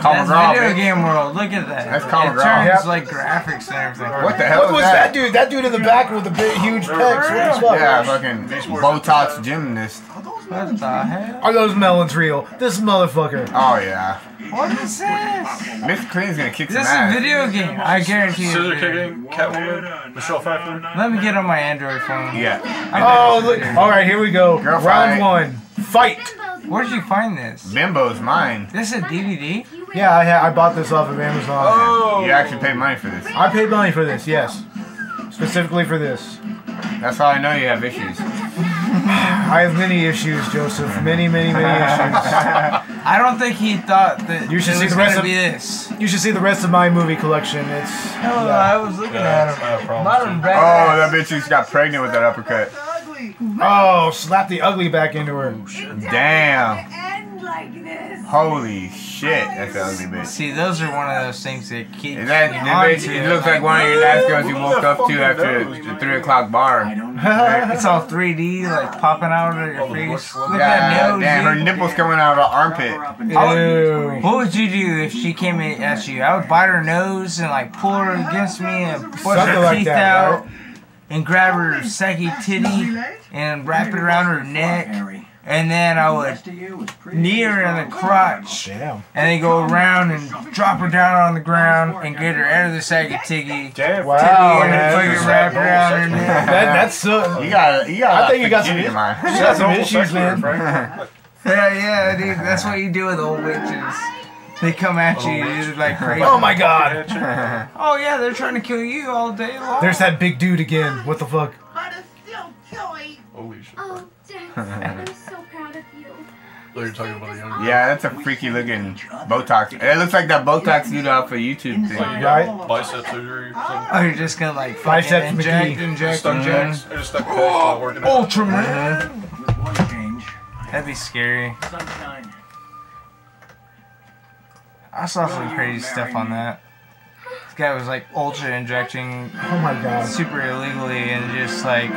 That's McGraw, video baby. Game world. Look at that. That's Colin McGraw. It turns like graphics and everything. What the hell what was that? that dude? That dude in the back with the big, huge pecs. What the fuck? Yeah, fucking Botox gymnast. What the hell? Are those melons real? This motherfucker. Oh yeah. What is this? Mister Clean's gonna kick some ass. This is a video game. I guarantee you. Scissor kicking, Catwoman, Michelle Pfeiffer. Let me get on my Android phone. Yeah. Oh look. All right, here we go. Girl Round fight. one. Fight. Where did you find this? Bimbo's mine. This is a D V D? Yeah, I, I bought this off of Amazon. Oh. You actually paid money for this. I paid money for this, yes. Specifically for this. That's how I know you have issues. I have many issues, Joseph. Many, many, many issues. I don't think he thought that you should it see was the rest of be this. You should see the rest of my movie collection. It's. Hell, yeah. I was looking yeah, at him. Modern Brad. Oh, that bitch just got pregnant with that uppercut. Oh, slap the ugly back into her. Damn. End like this. Holy shit, that's the ugly bitch. See, those are one of those things that keep. Is that, that bitch, it looks like one of your last girls you woke up to after the three o'clock bar. It's all three D, like popping out of your face. Look at that nose. Damn, her nipple's coming out of her armpit. Would, what would you do if she came at you? I would bite her nose and like pull her against me and push her like teeth that, out. Right? And grab her saggy titty and wrap it around her neck, and then I would knee her in the crotch, and then go around and drop her down on the ground and get her out of the saggy titty. Wow, and then wrap her around her neck. That's so. You got, you got. I think you got some. You got some issues, man. Yeah, yeah, dude. That's what you do with old witches. They come at you, oh, dude, like crazy. Oh my god! Oh yeah, they're trying to kill you all day long. There's that big dude again. What the fuck? Holy shit. Oh, Dad, I'm so proud of you. thought you were talking about a young girl. Yeah, that's a freaky looking Botox. It looks like that Botox dude off of YouTube thing. Right? Bicep surgery or something. Oh, you're just gonna like biceps inject, inject, inject. I just stuck back while working out. Ultraman! That'd be scary. I saw some crazy stuff on that. This guy was like ultra injecting, oh my god, super illegally, and just like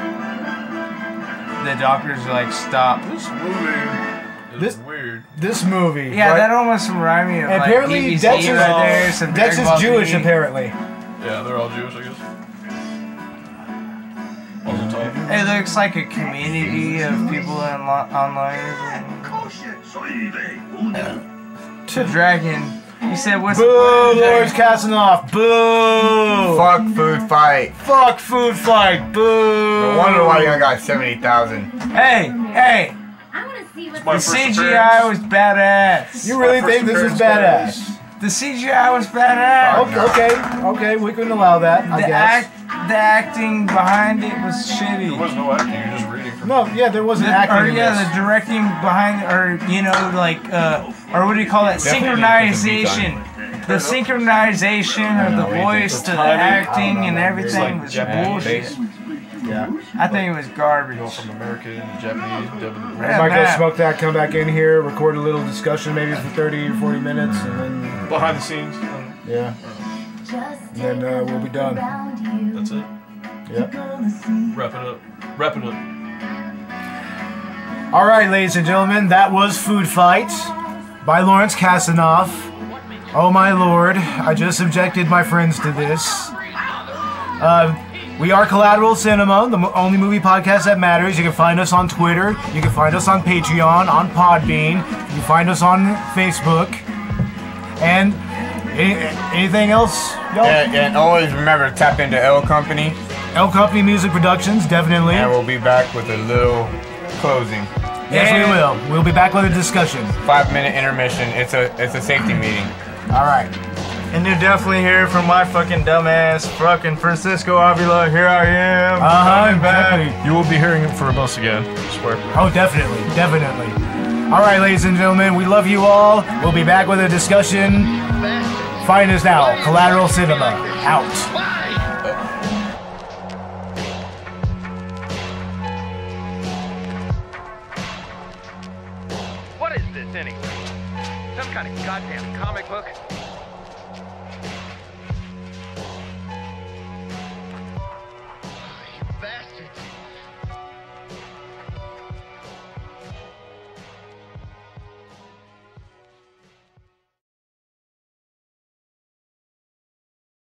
the doctors were like, stop. This movie is this, weird. This movie. Yeah, right? That almost reminded me of like apparently B B C Dex is right there. Some Dex is Jewish T V. Apparently. Yeah, they're all Jewish, I guess. It looks like a community of people on online. To Dragon, you said what's boo, Lawrence Kasanoff, boo. Fuck Foodfight! Fuck Foodfight! Boo. No wonder why I got seventy thousand. Hey, hey. The C G I was badass. You really think this is badass? The C G I was badass. Okay, okay, okay. We couldn't allow that. I the guess. Act, the acting behind it was shitty. There was no acting. You're just reading from. No, yeah, there wasn't the, acting. Or yeah, this. The directing behind, or you know, like, uh, or what do you call that? Synchronization. The synchronization of the voice to the acting and everything was bullshit. Yeah. I think it was garbage. Go from American to Japanese. We might go smoke that, come back in here, record a little discussion maybe for thirty or forty minutes, and then. Behind the scenes. Yeah. And then uh, we'll be done. That's it. Yep. Wrap it up. Wrap it up. Alright, ladies and gentlemen, that was Food Fight by Lawrence Kasanoff. Oh my lord, I just subjected my friends to this. Uh, We are Collateral Cinema, the only movie podcast that matters. You can find us on Twitter. You can find us on Patreon, on Podbean. You can find us on Facebook. And any, anything else? No? And, and always remember to tap into L Company. L Company Music Productions, definitely. And we'll be back with a little closing. Yes, and we will. We'll be back with a discussion. five minute intermission. It's a, it's a safety meeting. All right. And you're definitely here from my fucking dumbass fucking Francisco Avila. Here I am. Uh-huh, exactly. You will be hearing it from us again. I swear. Oh, definitely. Definitely. All right, ladies and gentlemen, we love you all. We'll be back with a discussion. Find us now. Collateral Cinema. Out. What is this, anyway? Some kind of goddamn comic book?